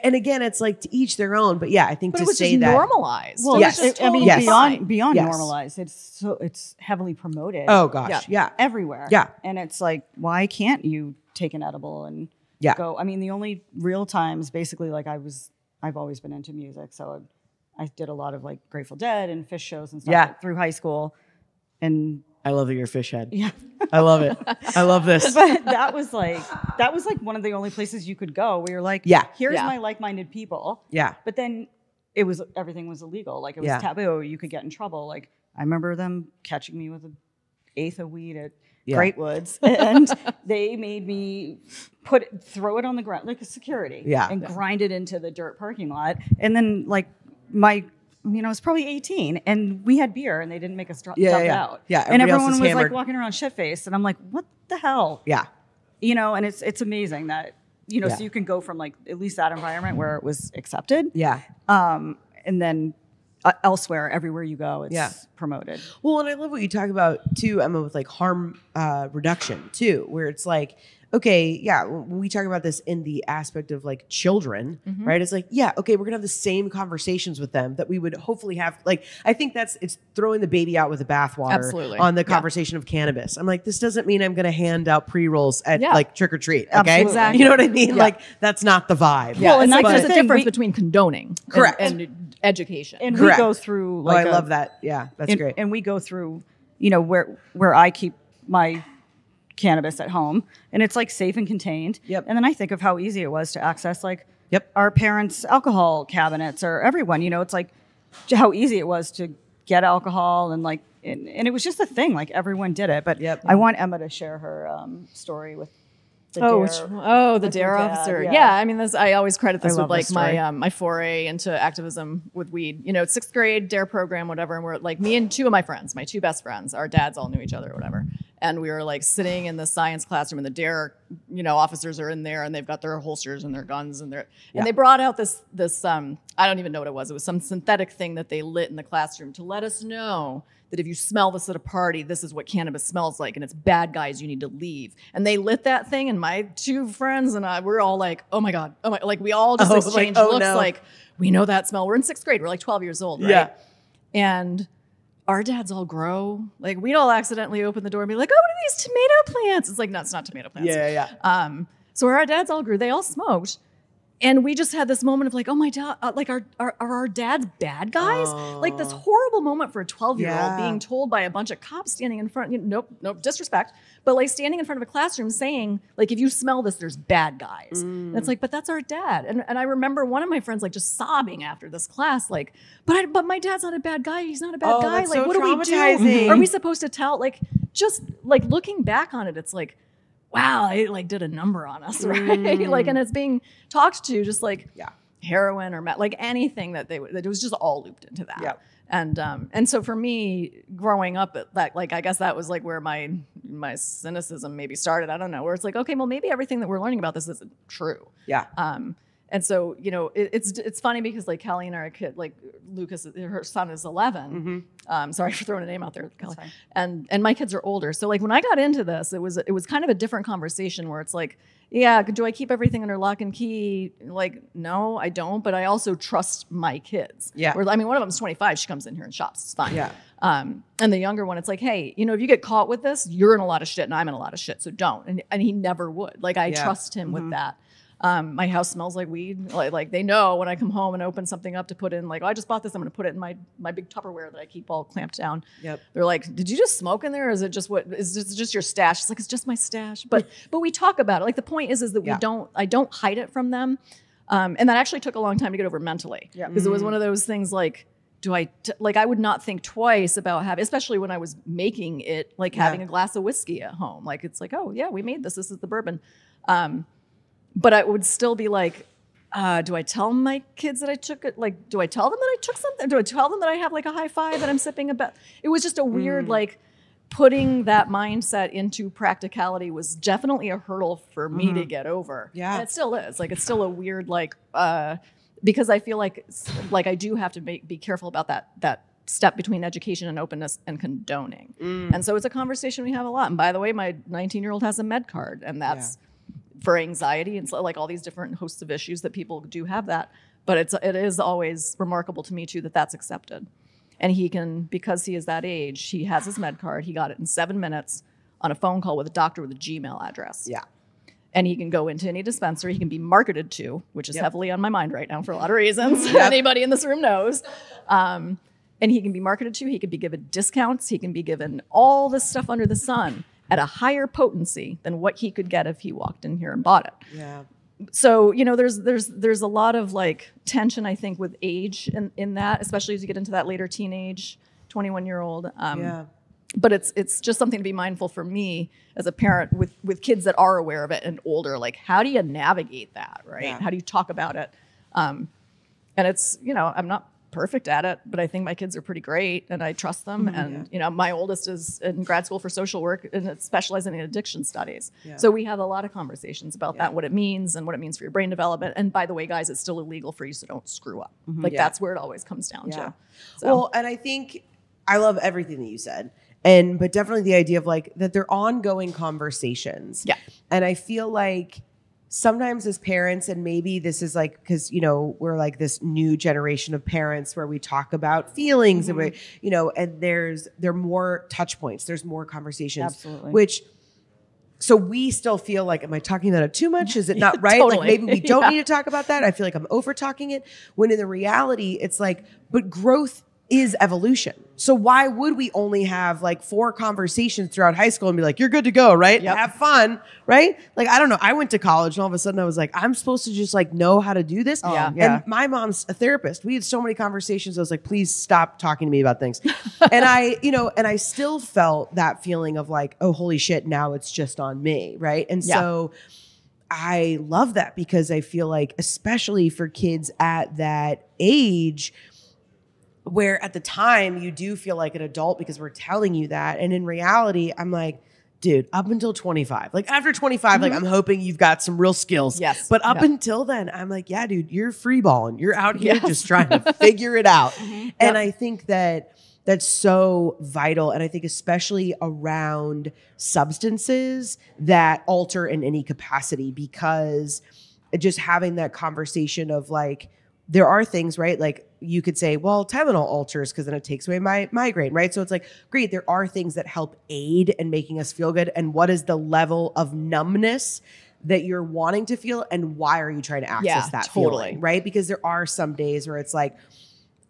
and again, it's like to each their own, but yeah, I think but to it was say just that normalized. Well, yes. Just totally I mean, yes. beyond beyond yes. normalized, it's so it's heavily promoted. Oh gosh, yeah. yeah, everywhere. Yeah, and it's like, why can't you take an edible and yeah. go? I mean, the only real times, basically, like I was, I've always been into music, so I, I did a lot of like Grateful Dead and Phish shows and stuff yeah. like, through high school, and. I love that you're fish head. Yeah. I love it. I love this. But that was like, that was like one of the only places you could go where you're like, yeah, here's yeah. my like-minded people. Yeah. But then it was, everything was illegal. Like it was yeah. taboo. You could get in trouble. Like I remember them catching me with an eighth of weed at yeah. Greatwoods and they made me put it, throw it on the ground, like a security yeah. and yeah. grind it into the dirt parking lot. And then like my, I mean, I was probably eighteen and we had beer and they didn't make us dump yeah, yeah. out. Yeah, and everyone was hammered. Like walking around shit faced and I'm like, what the hell? Yeah. You know, and it's it's amazing that, you know, yeah. so you can go from like at least that environment where it was accepted. Yeah. Um, and then uh, elsewhere, everywhere you go, it's yeah. promoted. Well, and I love what you talk about too, Emma, with like harm uh, reduction too, where it's like, okay, yeah, we talk about this in the aspect of like children, mm-hmm. right? It's like, yeah, okay, we're gonna have the same conversations with them that we would hopefully have. Like, I think that's, it's throwing the baby out with the bathwater Absolutely. on the conversation yeah. of cannabis. I'm like, this doesn't mean I'm gonna hand out pre-rolls at yeah. like trick or treat, okay? Absolutely. Exactly. You know what I mean? Yeah. Like, that's not the vibe. Yeah. Well, and that's there's a difference we, between condoning correct. And, and education. And correct. we go through like- Oh, I a, love that. Yeah, that's and, great. And we go through, you know, where where I keep my cannabis at home, and it's like safe and contained. Yep. And then I think of how easy it was to access like yep. our parents' alcohol cabinets or everyone, you know, it's like how easy it was to get alcohol and like, and, and it was just a thing, like everyone did it. But yep. I want Emma to share her um, story with the oh, D A R E oh, the D A R E officer. Yeah. yeah. I mean, this, I always credit this I with like this my, um, my foray into activism with weed, you know, sixth grade D A R E program, whatever. And we're like, me and two of my friends, my two best friends, our dads all knew each other or whatever. And we were like sitting in the science classroom, and the D A R E, you know, officers are in there, and they've got their holsters and their guns, and their yeah. and they brought out this this um I don't even know what it was. It was some synthetic thing that they lit in the classroom to let us know that if you smell this at a party, this is what cannabis smells like, and it's bad guys. You need to leave. And they lit that thing, and my two friends and I, we're all like, oh my god, oh my, like we all just oh, exchanged like, oh, looks no. like we know that smell. We're in sixth grade. We're like twelve years old, right? Yeah. And our dads all grow. Like, we'd all accidentally open the door and be like, oh, what are these tomato plants? It's like, no, it's not tomato plants. Yeah, yeah, yeah. Um, so our dads all grew. They all smoked. And we just had this moment of like, oh, my dad, uh, like, are, are, are our dads bad guys? Oh. Like, this horrible moment for a twelve-year-old yeah. being told by a bunch of cops standing in front, you know, nope, nope, disrespect, but like standing in front of a classroom saying, like, if you smell this, there's bad guys. Mm. And it's like, but that's our dad. And and I remember one of my friends, like, just sobbing after this class, like, but I, but my dad's not a bad guy. He's not a bad oh, guy. Like, so what do we do? Are we supposed to tell? Like, just, like, looking back on it, it's like, wow, it like did a number on us, right? Mm. Like, and it's being talked to just like yeah. heroin or like anything that they would, that it was just all looped into that. Yep. And um, and so for me, growing up, that like I guess that was like where my my cynicism maybe started. I don't know, where it's like, okay, well maybe everything that we're learning about this isn't true. Yeah. Um, and so you know, it, it's it's funny because like Kelly and our kid, like Lucas, her son is eleven. Mm-hmm. Um, sorry for throwing a name out there, Kelly. And and my kids are older, so like when I got into this, it was it was kind of a different conversation where it's like, yeah, do I keep everything under lock and key? Like, no, I don't. But I also trust my kids. Yeah. Where, I mean, one of them's twenty-five. She comes in here and shops. It's fine. Yeah. Um, and the younger one, it's like, hey, you know, if you get caught with this, you're in a lot of shit, and I'm in a lot of shit. So don't. And and he never would. Like I yeah. trust him mm-hmm. with that. Um, my house smells like weed. Like, like they know when I come home and open something up to put in, like, oh, I just bought this. I'm going to put it in my, my big Tupperware that I keep all clamped down. Yep. They're like, did you just smoke in there? Or is it just what, is this just your stash? It's like, it's just my stash. But, but we talk about it. Like the point is, is that yeah. we don't, I don't hide it from them. Um, and that actually took a long time to get over mentally because yep. mm-hmm. it was one of those things like, do I, t- like, I would not think twice about having, especially when I was making it, like yeah. having a glass of whiskey at home. Like, it's like, oh yeah, we made this. This is the bourbon. Um, But I would still be like, uh, do I tell my kids that I took it? Like, do I tell them that I took something? Do I tell them that I have like a high five that I'm sipping a bet? It was just a weird, mm. like putting that mindset into practicality was definitely a hurdle for me mm. to get over. Yeah. And it still is. Like, it's still a weird, like, uh, because I feel like, like I do have to be, be careful about that, that step between education and openness and condoning. Mm. And so it's a conversation we have a lot. And by the way, my nineteen year old has a med card, and that's, yeah. for anxiety and so, like all these different hosts of issues that people do have that. But it's, it is always remarkable to me too, that that's accepted. And he can, because he is that age, he has his med card. He got it in seven minutes on a phone call with a doctor with a Gmail address. Yeah. And he can go into any dispensary. He can be marketed to, which is yep. heavily on my mind right now for a lot of reasons. Yep. Anybody in this room knows. Um, and he can be marketed to, he can be given discounts. He can be given all this stuff under the sun at a higher potency than what he could get if he walked in here and bought it. Yeah. So, you know, there's there's there's a lot of like tension, I think, with age in, in that, especially as you get into that later teenage, twenty-one year old. Um, yeah. But it's it's just something to be mindful for me as a parent with, with kids that are aware of it and older. Like, how do you navigate that, right? Yeah. How do you talk about it? Um, and it's, you know, I'm not perfect at it, but I think my kids are pretty great and I trust them. Mm-hmm, and yeah. you know, my oldest is in grad school for social work and it's specializing in addiction studies. Yeah. So we have a lot of conversations about yeah. that, what it means and what it means for your brain development. And by the way, guys, it's still illegal for you, so don't screw up. Mm-hmm, like yeah. that's where it always comes down yeah. to. So. Well, and I think I love everything that you said. And, but definitely the idea of like that they're ongoing conversations. Yeah. And I feel like sometimes as parents, and maybe this is like, cause you know, we're like this new generation of parents where we talk about feelings mm-hmm. and we, you know, and there's, there are more touch points. There's more conversations, absolutely. Which, so we still feel like, am I talking that up too much? Is it not yeah, right? Totally. Like maybe we don't yeah. need to talk about that. I feel like I'm over talking it when in the reality it's like, but growth is evolution. So why would we only have like four conversations throughout high school and be like, you're good to go, right? Yep. Have fun, right? Like, I don't know. I went to college and all of a sudden I was like, I'm supposed to just like know how to do this. Oh, yeah. And yeah. my mom's a therapist. We had so many conversations. I was like, please stop talking to me about things. And I, you know, and I still felt that feeling of like, oh, holy shit, now it's just on me, right? And yeah. so I love that because I feel like, especially for kids at that age, where at the time you do feel like an adult because we're telling you that. And in reality, I'm like, dude, up until twenty-five, like after twenty-five, mm-hmm. like I'm hoping you've got some real skills. Yes. But up yeah. until then, I'm like, yeah, dude, you're free balling. You're out here yes. just trying to figure it out. Mm-hmm. And yep. I think that that's so vital. And I think especially around substances that alter in any capacity, because just having that conversation of like, there are things, right? Like you could say, well, Tylenol alters because then it takes away my migraine, right? So it's like, great, there are things that help aid in making us feel good. And what is the level of numbness that you're wanting to feel? And why are you trying to access yeah, that totally. Feeling, right? Because there are some days where it's like,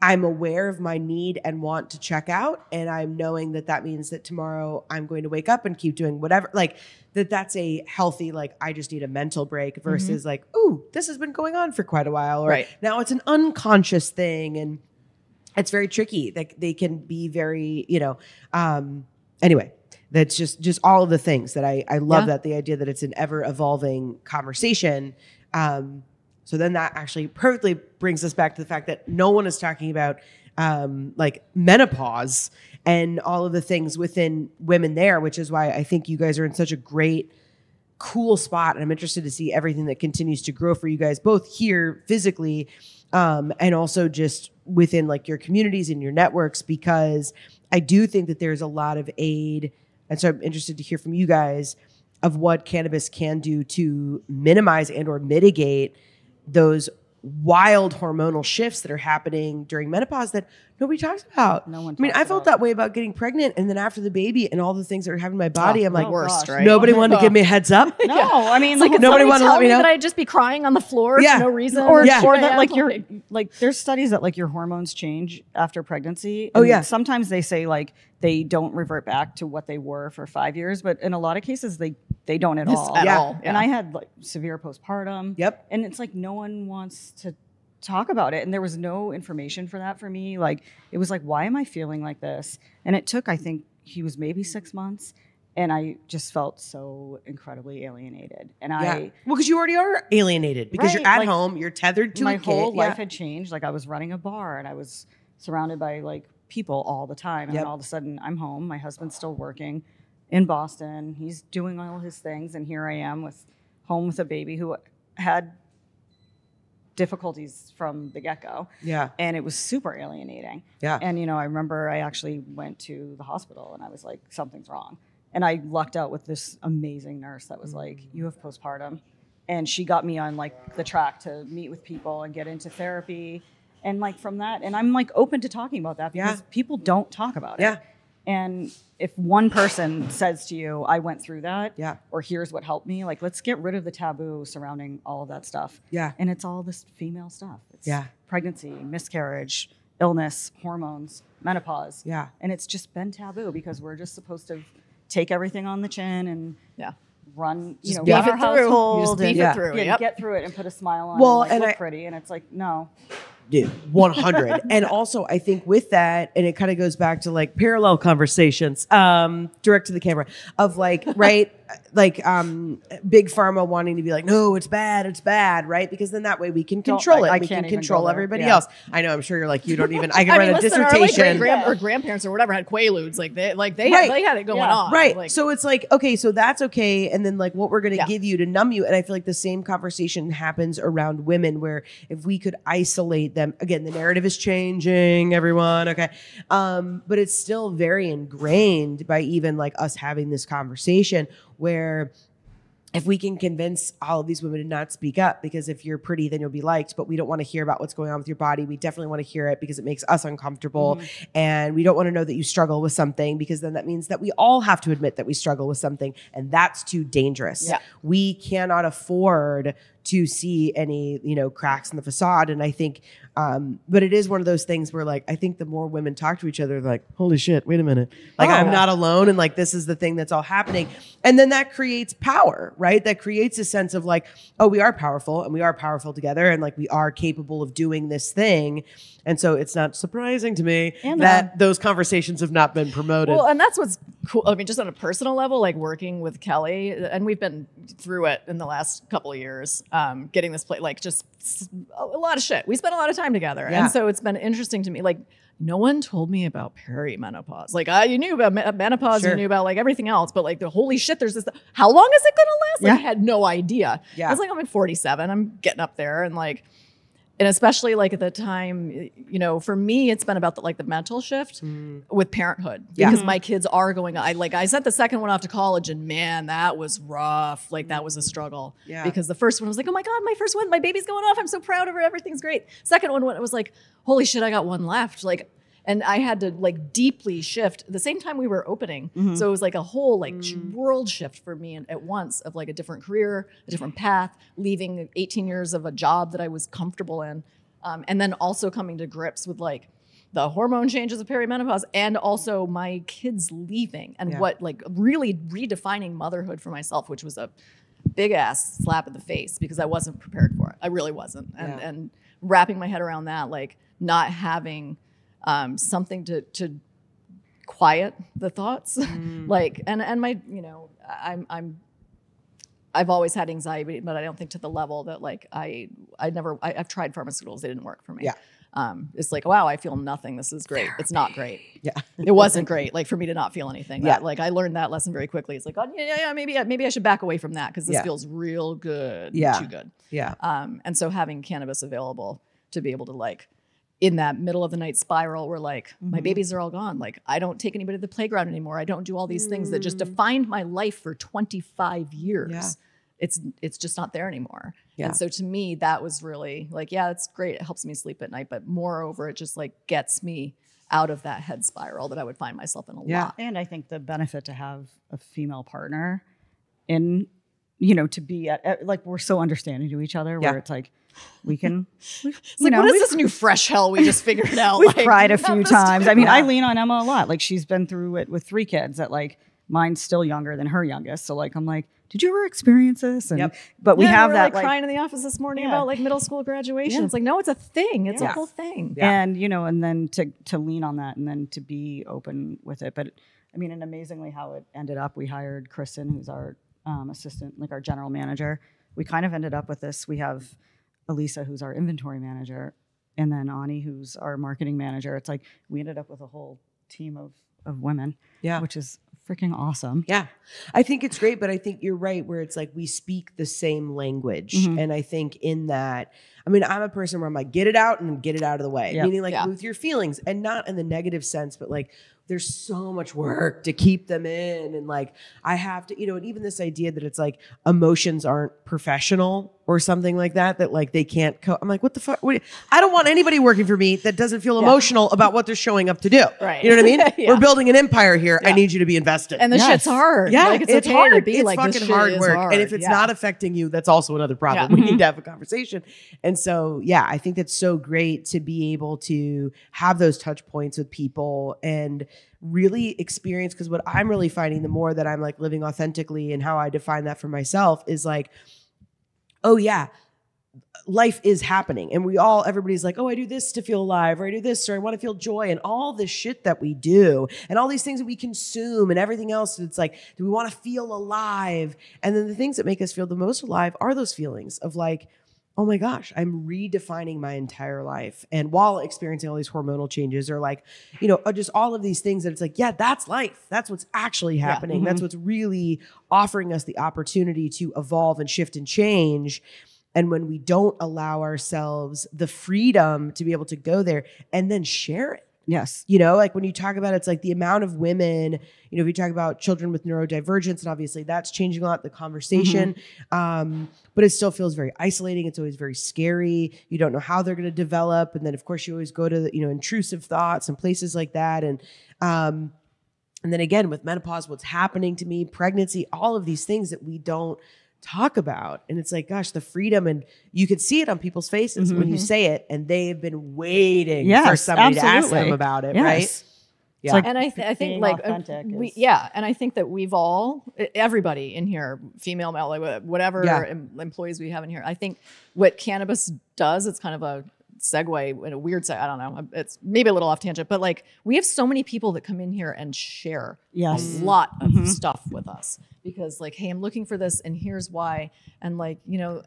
I'm aware of my need and want to check out. And I'm knowing that that means that tomorrow I'm going to wake up and keep doing whatever, like that that's a healthy, like I just need a mental break versus mm-hmm. like, ooh, this has been going on for quite a while. Or right. now it's an unconscious thing. And it's very tricky. Like they can be very, you know, um, anyway, that's just, just all of the things that I, I love yeah. that the idea that it's an ever evolving conversation. Um, So then that actually perfectly brings us back to the fact that no one is talking about um, like menopause and all of the things within women there, which is why I think you guys are in such a great, cool spot. And I'm interested to see everything that continues to grow for you guys, both here physically um, and also just within like your communities and your networks, because I do think that there's a lot of aid. And so I'm interested to hear from you guys of what cannabis can do to minimize and or mitigate those wild hormonal shifts that are happening during menopause that nobody talks about. No one talks I mean, I felt about that way about getting pregnant and then after the baby and all the things that are happening to my body. Oh, I'm like, oh worst, gosh, right? Nobody oh wanted God. to give me a heads up. No, yeah. I mean, like, like nobody wanted to let me know that I'd just be crying on the floor yeah. for no reason. Or, yeah. or that like your like there's studies that like your hormones change after pregnancy. And oh yeah. sometimes they say like they don't revert back to what they were for five years, but in a lot of cases they they don't at yes, all. At yeah. all. Yeah. And I had like severe postpartum. Yep. And it's like no one wants to talk about it. And there was no information for that for me. Like it was like, why am I feeling like this? And it took, I think he was maybe six months. And I just felt so incredibly alienated. And yeah. I well, because you already are alienated because right, you're at like, home, you're tethered to my a kid. whole yeah. life had changed. Like I was running a bar and I was surrounded by like people all the time. And yep. then all of a sudden I'm home. My husband's still working in Boston. He's doing all his things. And here I am with home with a baby who had difficulties from the get-go. Yeah. And it was super alienating. Yeah. And, you know, I remember I actually went to the hospital and I was like, something's wrong. And I lucked out with this amazing nurse that was like, you have postpartum. And she got me on like the track to meet with people and get into therapy. And like from that, and I'm like open to talking about that because yeah. people don't talk about it. Yeah. And if one person says to you, I went through that, yeah. or here's what helped me, like, let's get rid of the taboo surrounding all of that stuff. Yeah. And it's all this female stuff. It's yeah. pregnancy, miscarriage, illness, hormones, menopause. Yeah. And it's just been taboo because we're just supposed to take everything on the chin and yeah. run, you just know, run our household. You just beef and, it yeah. through. Yeah, yep. Get through it and put a smile on well, and, and look I, pretty. And it's like, no. Dude, one hundred. And also I think with that, and it kind of goes back to like parallel conversations, um, direct to the camera of like, right. like um, big pharma wanting to be like, no, it's bad, it's bad, right? Because then that way we can control I, it. I we can control everybody yeah. else. I know. I'm sure you're like, you don't even. I can I write mean, a listen, dissertation. Like grand, or grandparents or whatever had Quaaludes. Like they, like they, right. had, they had it going yeah. on. Right. Like, so it's like, okay, so that's okay. And then like what we're going to yeah. give you to numb you. And I feel like the same conversation happens around women, where if we could isolate them again, the narrative is changing. Everyone, okay, um, but it's still very ingrained by even like us having this conversation. Where if we can convince all of these women to not speak up, because if you're pretty, then you'll be liked, but we don't want to hear about what's going on with your body. We definitely want to hear it because it makes us uncomfortable. Mm-hmm. And we don't want to know that you struggle with something, because then that means that we all have to admit that we struggle with something, and that's too dangerous. Yeah. We cannot afford to see any, you know, cracks in the facade. And I think, um, but it is one of those things where like, I think the more women talk to each other, they're like, holy shit, wait a minute. Like oh, I'm yeah. not alone. And like, this is the thing that's all happening. And then that creates power, right? That creates a sense of like, oh, we are powerful, and we are powerful together. And like, we are capable of doing this thing. And so it's not surprising to me and that those conversations have not been promoted. Well, and that's what's cool. I mean, just on a personal level, like working with Kelly, and we've been through it in the last couple of years, um, getting this play, like just a lot of shit. We spent a lot of time together. Yeah. And so it's been interesting to me. Like, no one told me about perimenopause. Like, I, you knew about me menopause, sure. you knew about like everything else, but like the holy shit, there's this, how long is it going to last? Like, yeah. I had no idea. Yeah. I was like, I'm forty-seven, I'm getting up there, and like, and especially like at the time, you know, for me, it's been about the, like the mental shift mm. with parenthood, because yeah. my kids are going, I like, I sent the second one off to college, and man, that was rough. Like that was a struggle yeah. because the first one was like, oh my God, my first one, my baby's going off, I'm so proud of her, everything's great. Second one, it was like, holy shit, I got one left. Like, and I had to like deeply shift the same time we were opening. Mm-hmm. So it was like a whole like mm. world shift for me at once, of like a different career, a different path, leaving eighteen years of a job that I was comfortable in. Um, and then also coming to grips with like the hormone changes of perimenopause, and also my kids leaving, and yeah. what like really redefining motherhood for myself, which was a big ass slap in the face, because I wasn't prepared for it. I really wasn't. And, yeah. and wrapping my head around that, like not having Um, something to, to quiet the thoughts. Mm. like, and, and my, you know, I'm, I'm, I've always had anxiety, but I don't think to the level that like, I, I never, I, I've tried pharmaceuticals. They didn't work for me. Yeah. Um, it's like, wow, I feel nothing. This is great. Therapy. It's not great. Yeah. It wasn't great. Like for me to not feel anything. Yeah. That, like I learned that lesson very quickly. It's like, oh yeah, yeah, yeah maybe, maybe I should back away from that, 'cause this yeah. feels real good. Yeah. Too good. Yeah. Um, and so having cannabis available to be able to like, in that middle of the night spiral, we're like, mm-hmm. my babies are all gone. Like, I don't take anybody to the playground anymore. I don't do all these mm. things that just defined my life for twenty-five years. Yeah. It's it's just not there anymore. Yeah. And so to me, that was really like, yeah, it's great. It helps me sleep at night. But moreover, it just like gets me out of that head spiral that I would find myself in a yeah. lot. And I think the benefit to have a female partner in, you know, to be at, at like, we're so understanding to each other yeah. where it's like, we can, we, it's you like, know, what is this new fresh hell we just figured out? We've like, cried a few times. I mean, yeah. I lean on Emma a lot. Like she's been through it with three kids that like mine's still younger than her youngest. So like, I'm like, did you ever experience this? And, yep. but we yeah, have we were, that like, like crying in the office this morning yeah. about like middle school graduation. Yeah. It's like, no, it's a thing. It's yeah. a whole thing. Yeah. And you know, and then to, to lean on that and then to be open with it. But I mean, and amazingly how it ended up, we hired Kristen, who's our um, assistant, like our general manager. We kind of ended up with this. We have Elisa, who's our inventory manager, and then Ani, who's our marketing manager. It's like we ended up with a whole team of, of women, yeah, which is freaking awesome. Yeah. I think it's great, but I think you're right where it's like we speak the same language. Mm-hmm. And I think in that, I mean, I'm a person where I'm like, get it out and get it out of the way. Yeah. Meaning like yeah. with your feelings, and not in the negative sense, but like there's so much work to keep them in. And like, I have to, you know, and even this idea that it's like emotions aren't professional or something like that, that like they can't co I'm like, what the fuck? What do I don't want anybody working for me that doesn't feel yeah. emotional about what they're showing up to do. Right. You know what I mean? yeah. We're building an empire here. Yeah. I need you to be invested. And the yes. shit's hard. Yeah. Like, it's, it's okay hard. To be it's like, fucking hard work. Hard. And if it's yeah. not affecting you, that's also another problem. Yeah. We need to have a conversation. And so, yeah, I think that's so great to be able to have those touch points with people and really experience. 'Cause what I'm really finding the more that I'm like living authentically and how I define that for myself is like, oh yeah, life is happening. And we all, everybody's like, oh, I do this to feel alive, or I do this, or I want to feel joy, and all the shit that we do and all these things that we consume and everything else. It's like, do we want to feel alive? And then the things that make us feel the most alive are those feelings of like, oh my gosh, I'm redefining my entire life. And while experiencing all these hormonal changes, or like, you know, just all of these things that it's like, yeah, that's life. That's what's actually happening. Yeah. Mm-hmm. That's what's really offering us the opportunity to evolve and shift and change. And when we don't allow ourselves the freedom to be able to go there and then share it. Yes. You know, like when you talk about, it's like the amount of women, you know, if you talk about children with neurodivergence, and obviously that's changing a lot, the conversation, mm-hmm. um, but it still feels very isolating. It's always very scary. You don't know how they're going to develop. And then of course you always go to the, you know, intrusive thoughts and places like that. And, um, and then again, with menopause, what's happening to me, pregnancy, all of these things that we don't talk about. And it's like, gosh, the freedom, and you could see it on people's faces mm-hmm. when you say it, and they've been waiting yes, for somebody absolutely. to ask them about it. Yes. Right. Yeah. Like, and I, th I think like, uh, we, is... yeah. And I think that we've all, everybody in here, female, male, like, whatever yeah. em employees we have in here, I think what cannabis does, it's kind of a segue in a weird side. I don't know. It's maybe a little off tangent, but like we have so many people that come in here and share yes. a lot of mm-hmm. stuff with us, because like, hey, I'm looking for this and here's why. And like, you know,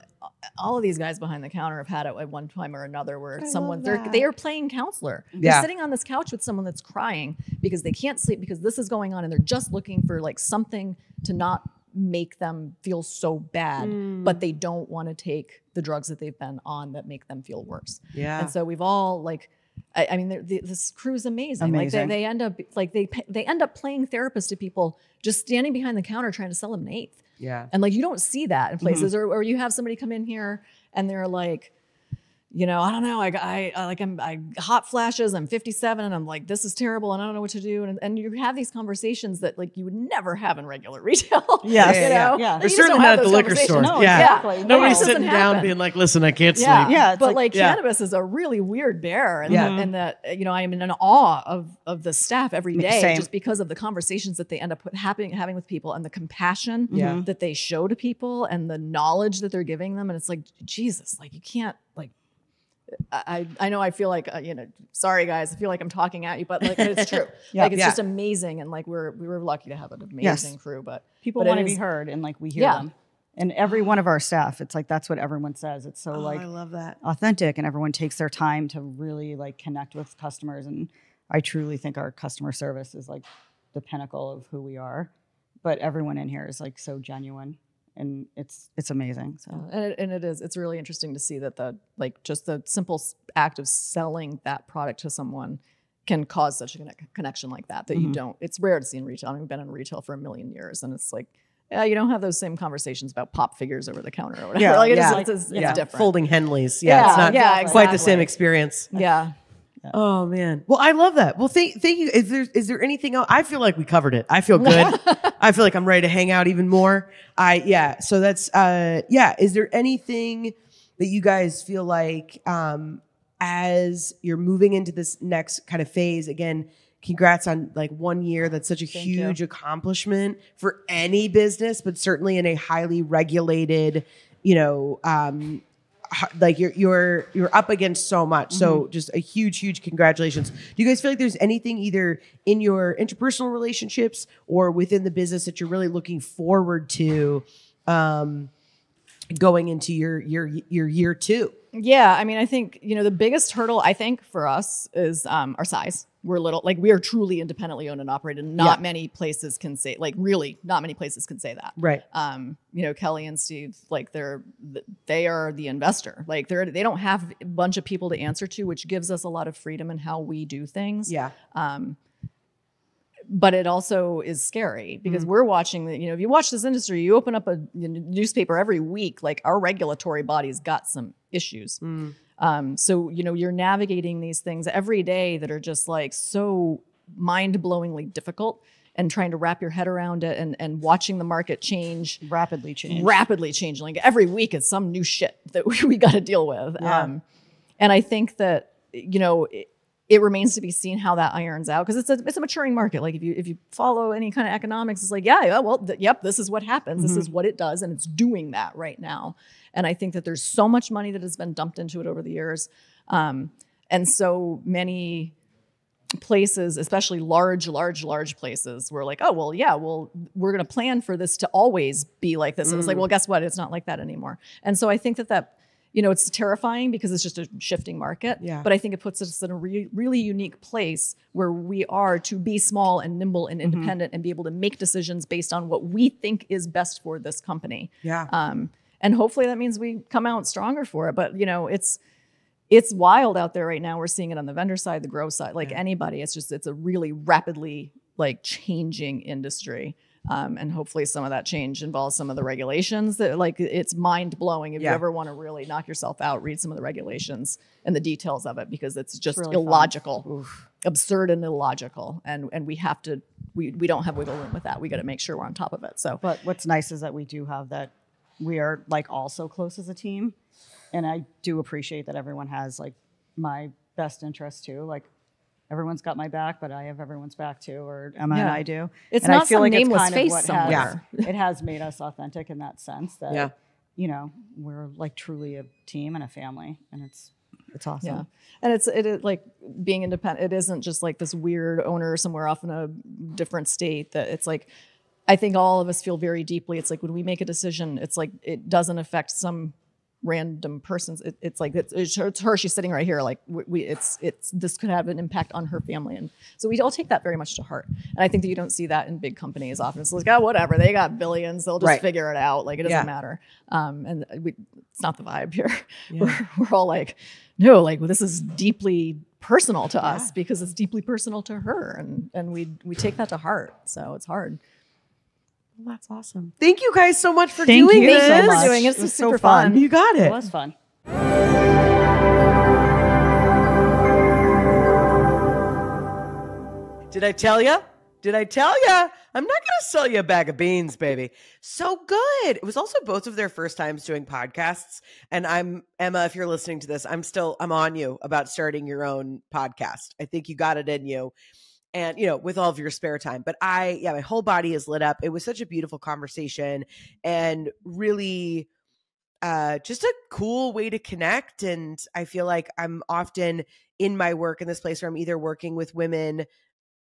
all of these guys behind the counter have had it at one time or another where I someone, they're, they are playing counselor. Yeah. They're sitting on this couch with someone that's crying because they can't sleep because this is going on, and they're just looking for like something to not make them feel so bad, mm. but they don't want to take the drugs that they've been on that make them feel worse. Yeah. And so we've all like, I, I mean, they're, they're, this crew's amazing. amazing. Like they, they end up like they, they end up playing therapist to people just standing behind the counter trying to sell them an eighth. Yeah. And like, you don't see that in places mm-hmm. or, or you have somebody come in here and they're like, you know, I don't know. I, I, I like I'm I, hot flashes. I'm fifty-seven and I'm like, this is terrible and I don't know what to do. And, and you have these conversations that like you would never have in regular retail. Yes. You know? Yeah. Like, you certainly not at the liquor store. No, yeah. Exactly. Yeah. Nobody's yeah. sitting down being like, listen, I can't yeah. sleep. Yeah. It's but like, like yeah. cannabis is a really weird bear. And, yeah. and that, you know, I am in an awe of, of the staff every day Same. just because of the conversations that they end up having, having with people, and the compassion yeah. that they show to people, and the knowledge that they're giving them. And it's like, Jesus, like you can't like, I, I know I feel like, uh, you know, sorry guys, I feel like I'm talking at you, but like it's true. yeah. Like it's yeah. just amazing. And like we're, we were lucky to have an amazing yes. crew, but people but want to be heard, and like we hear yeah. them. And every one of our staff, it's like, that's what everyone says. It's so oh, like I love that. authentic, and everyone takes their time to really like connect with customers. And I truly think our customer service is like the pinnacle of who we are, but everyone in here is like so genuine. And it's, it's amazing. So, and it, and it is, it's really interesting to see that the, like just the simple act of selling that product to someone can cause such a connect, connection like that, that mm-hmm. you don't, it's rare to see in retail. I mean, I've been in retail for a million years, and it's like, yeah, you don't have those same conversations about pop figures over the counter or whatever. Yeah, like it's, yeah. it's, it's, it's yeah. different. Folding Henleys. Yeah. yeah it's not yeah, exactly. quite the same experience. Yeah. Oh man. Well, I love that. Well, thank, thank you. Is there, is there anything else? I feel like we covered it. I feel good. I feel like I'm ready to hang out even more. I, yeah. So that's, uh, yeah. Is there anything that you guys feel like, um, as you're moving into this next kind of phase, again, congrats on like one year. That's such a thank huge you. accomplishment for any business, but certainly in a highly regulated, you know, um, like you're, you're, you're up against so much. Mm-hmm. So just a huge, huge congratulations. Do you guys feel like there's anything either in your interpersonal relationships or within the business that you're really looking forward to, um, going into your, your, your year two? Yeah. I mean, I think, you know, the biggest hurdle I think for us is, um, our size. We're little, like we are truly independently owned and operated. Not yeah. many places can say, like really not many places can say that. Right. Um, you know, Kelly and Steve, like they're, they are the investor. Like they're, they don't have a bunch of people to answer to, which gives us a lot of freedom in how we do things. Yeah. Um, but it also is scary because mm-hmm. we're watching the, you know, if you watch this industry, you open up a newspaper every week, like our regulatory body's got some issues. Mm. Um, so, you know, you're navigating these things every day that are just like so mind-blowingly difficult, and trying to wrap your head around it, and, and watching the market change. Rapidly change. Rapidly change. Like every week is some new shit that we, we got to deal with. Yeah. Um, and I think that, you know, it, it remains to be seen how that irons out, because it's a it's a maturing market. Like if you if you follow any kind of economics, it's like, yeah, yeah well, th yep, this is what happens. Mm-hmm. This is what it does, and it's doing that right now. And I think that there's so much money that has been dumped into it over the years, um, and so many places, especially large, large, large places, were like, oh well, yeah, well, we're going to plan for this to always be like this. Mm-hmm. And it's like, well, guess what? It's not like that anymore. And so I think that that. You know, it's terrifying because it's just a shifting market. Yeah. But I think it puts us in a re really unique place where we are to be small and nimble and independent, mm-hmm. and be able to make decisions based on what we think is best for this company. Yeah. Um, and hopefully that means we come out stronger for it. But, you know, it's it's wild out there right now. We're seeing it on the vendor side, the grow side, like yeah. anybody. It's just it's a really rapidly like changing industry. Um, and hopefully some of that change involves some of the regulations that, like, it's mind blowing. If yeah. you ever want to really knock yourself out, read some of the regulations and the details of it, because it's just it's really illogical, absurd and illogical. And, and we have to, we, we don't have wiggle room with that. We got to make sure we're on top of it. So, but what's nice is that we do have that. We are like all so close as a team. And I do appreciate that everyone has like my best interest too. Like, everyone's got my back, but I have everyone's back too, or Emma yeah. and I do. It's and not I feel some like nameless it's kind face of what somewhere. Has, yeah. It has made us authentic in that sense that, yeah. you know, we're like truly a team and a family, and it's it's awesome. Yeah. And it's it, it like being independent. It isn't just like this weird owner somewhere off in a different state that it's like, I think all of us feel very deeply. It's like when we make a decision, it's like it doesn't affect some random persons. It, it's like it's, it's, her, it's her. She's sitting right here. Like we, we, it's it's this could have an impact on her family, and so we all take that very much to heart. And I think that you don't see that in big companies often. It's like, oh, whatever, they got billions, they'll just right. figure it out. Like it doesn't yeah. matter. Um, and we, it's not the vibe here. Yeah. We're we're all like, no, like well, this is deeply personal to yeah. us because it's deeply personal to her, and and we we take that to heart. So it's hard. Well, that's awesome. Thank you guys so much for Thank doing you this. Thank you so for doing it. It was, it was super so fun. fun. You got it. It was fun. Did I tell you? Did I tell you? I'm not going to sell you a bag of beans, baby. So good. It was also both of their first times doing podcasts. And I'm, Emma, if you're listening to this, I'm still, I'm on you about starting your own podcast. I think you got it in you. And, you know, with all of your spare time. But I, yeah, my whole body is lit up. It was such a beautiful conversation and really uh, just a cool way to connect. And I feel like I'm often in my work in this place where I'm either working with women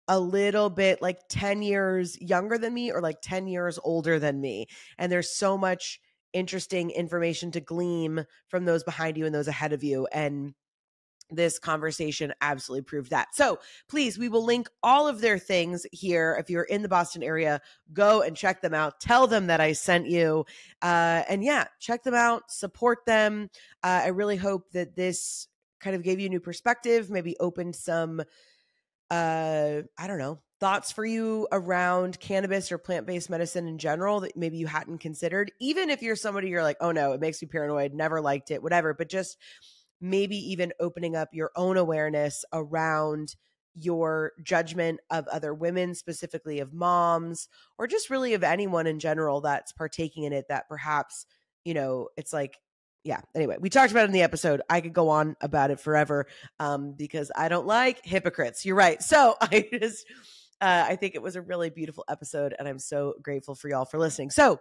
a little bit like ten years younger than me or like ten years older than me. And there's so much interesting information to glean from those behind you and those ahead of you. And this conversation absolutely proved that. So please, we will link all of their things here. If you're in the Boston area, go and check them out. Tell them that I sent you. Uh, and yeah, check them out, support them. Uh, I really hope that this kind of gave you a new perspective, maybe opened some, uh, I don't know, thoughts for you around cannabis or plant-based medicine in general that maybe you hadn't considered. Even if you're somebody you're like, oh no, it makes me paranoid, never liked it, whatever. But just maybe even opening up your own awareness around your judgment of other women, specifically of moms, or just really of anyone in general that's partaking in it, that perhaps, you know, it's like, yeah. Anyway, we talked about it in the episode. I could go on about it forever um, because I don't like hypocrites. You're right. So I just, uh, I think it was a really beautiful episode, and I'm so grateful for y'all for listening. So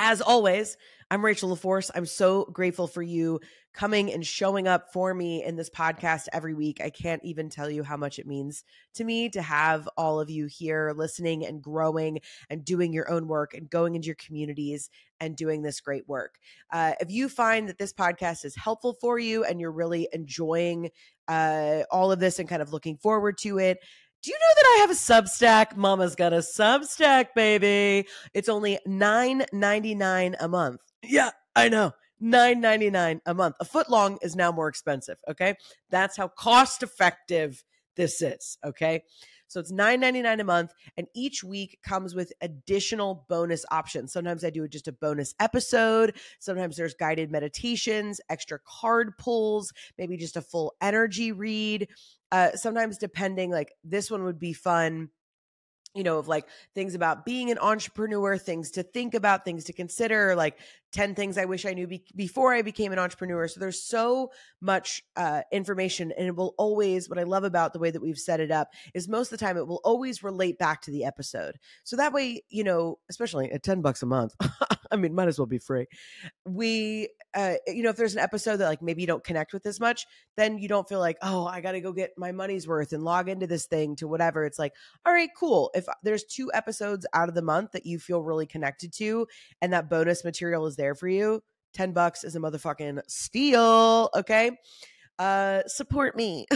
as always, I'm Rachel LaForce. I'm so grateful for you coming and showing up for me in this podcast every week. I can't even tell you how much it means to me to have all of you here listening and growing and doing your own work and going into your communities and doing this great work. Uh, if you find that this podcast is helpful for you and you're really enjoying uh, all of this and kind of looking forward to it, do you know that I have a Substack? Mama's got a Substack, baby. It's only nine ninety-nine a month. Yeah, I know. nine ninety-nine a month. A foot long is now more expensive, okay? That's how cost effective this is, okay? So it's nine ninety-nine a month, and each week comes with additional bonus options. Sometimes I do just a bonus episode. Sometimes there's guided meditations, extra card pulls, maybe just a full energy read. Uh, sometimes depending, like this one would be fun you know, of like things about being an entrepreneur, things to think about, things to consider, like ten things I wish I knew be before I became an entrepreneur. So there's so much uh, information, and it will always, what I love about the way that we've set it up is most of the time it will always relate back to the episode. So that way, you know, especially at ten bucks a month, I mean, might as well be free. We, uh, you know, if there's an episode that like maybe you don't connect with as much, then you don't feel like, oh, I got to go get my money's worth and log into this thing to whatever. It's like, all right, cool. If there's two episodes out of the month that you feel really connected to, and that bonus material is there for you, ten bucks is a motherfucking steal. Okay. Uh, support me.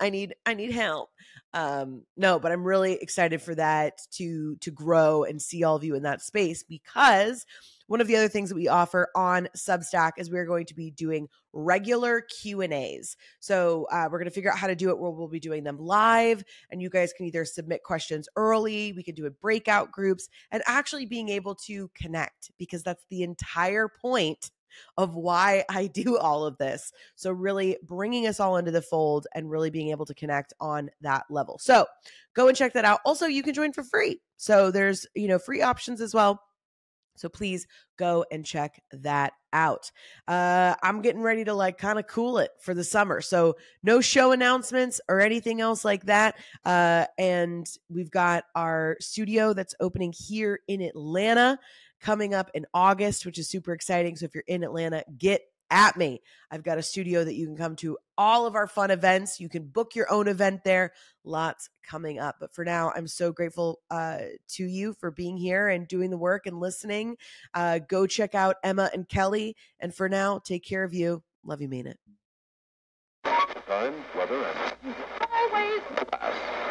I need, I need help. Um, no, but I'm really excited for that to, to grow and see all of you in that space, because one of the other things that we offer on Substack is we're going to be doing regular Q and A's. So uh, we're going to figure out how to do it where we'll be doing them live, and you guys can either submit questions early, we can do it breakout groups, and actually being able to connect, because that's the entire point of why I do all of this. So really bringing us all into the fold and really being able to connect on that level. So go and check that out. Also, you can join for free. So there's, you know, free options as well. So please go and check that out. Uh, I'm getting ready to like kind of cool it for the summer. So no show announcements or anything else like that. Uh, and we've got our studio that's opening here in Atlanta coming up in August, which is super exciting. So if you're in Atlanta, get at me. I've got a studio that you can come to all of our fun events. You can book your own event there. Lots coming up. But for now, I'm so grateful uh, to you for being here and doing the work and listening. Uh, go check out Emma and Kelly. And for now, take care of you. Love you, mean it. Time, weather, and always.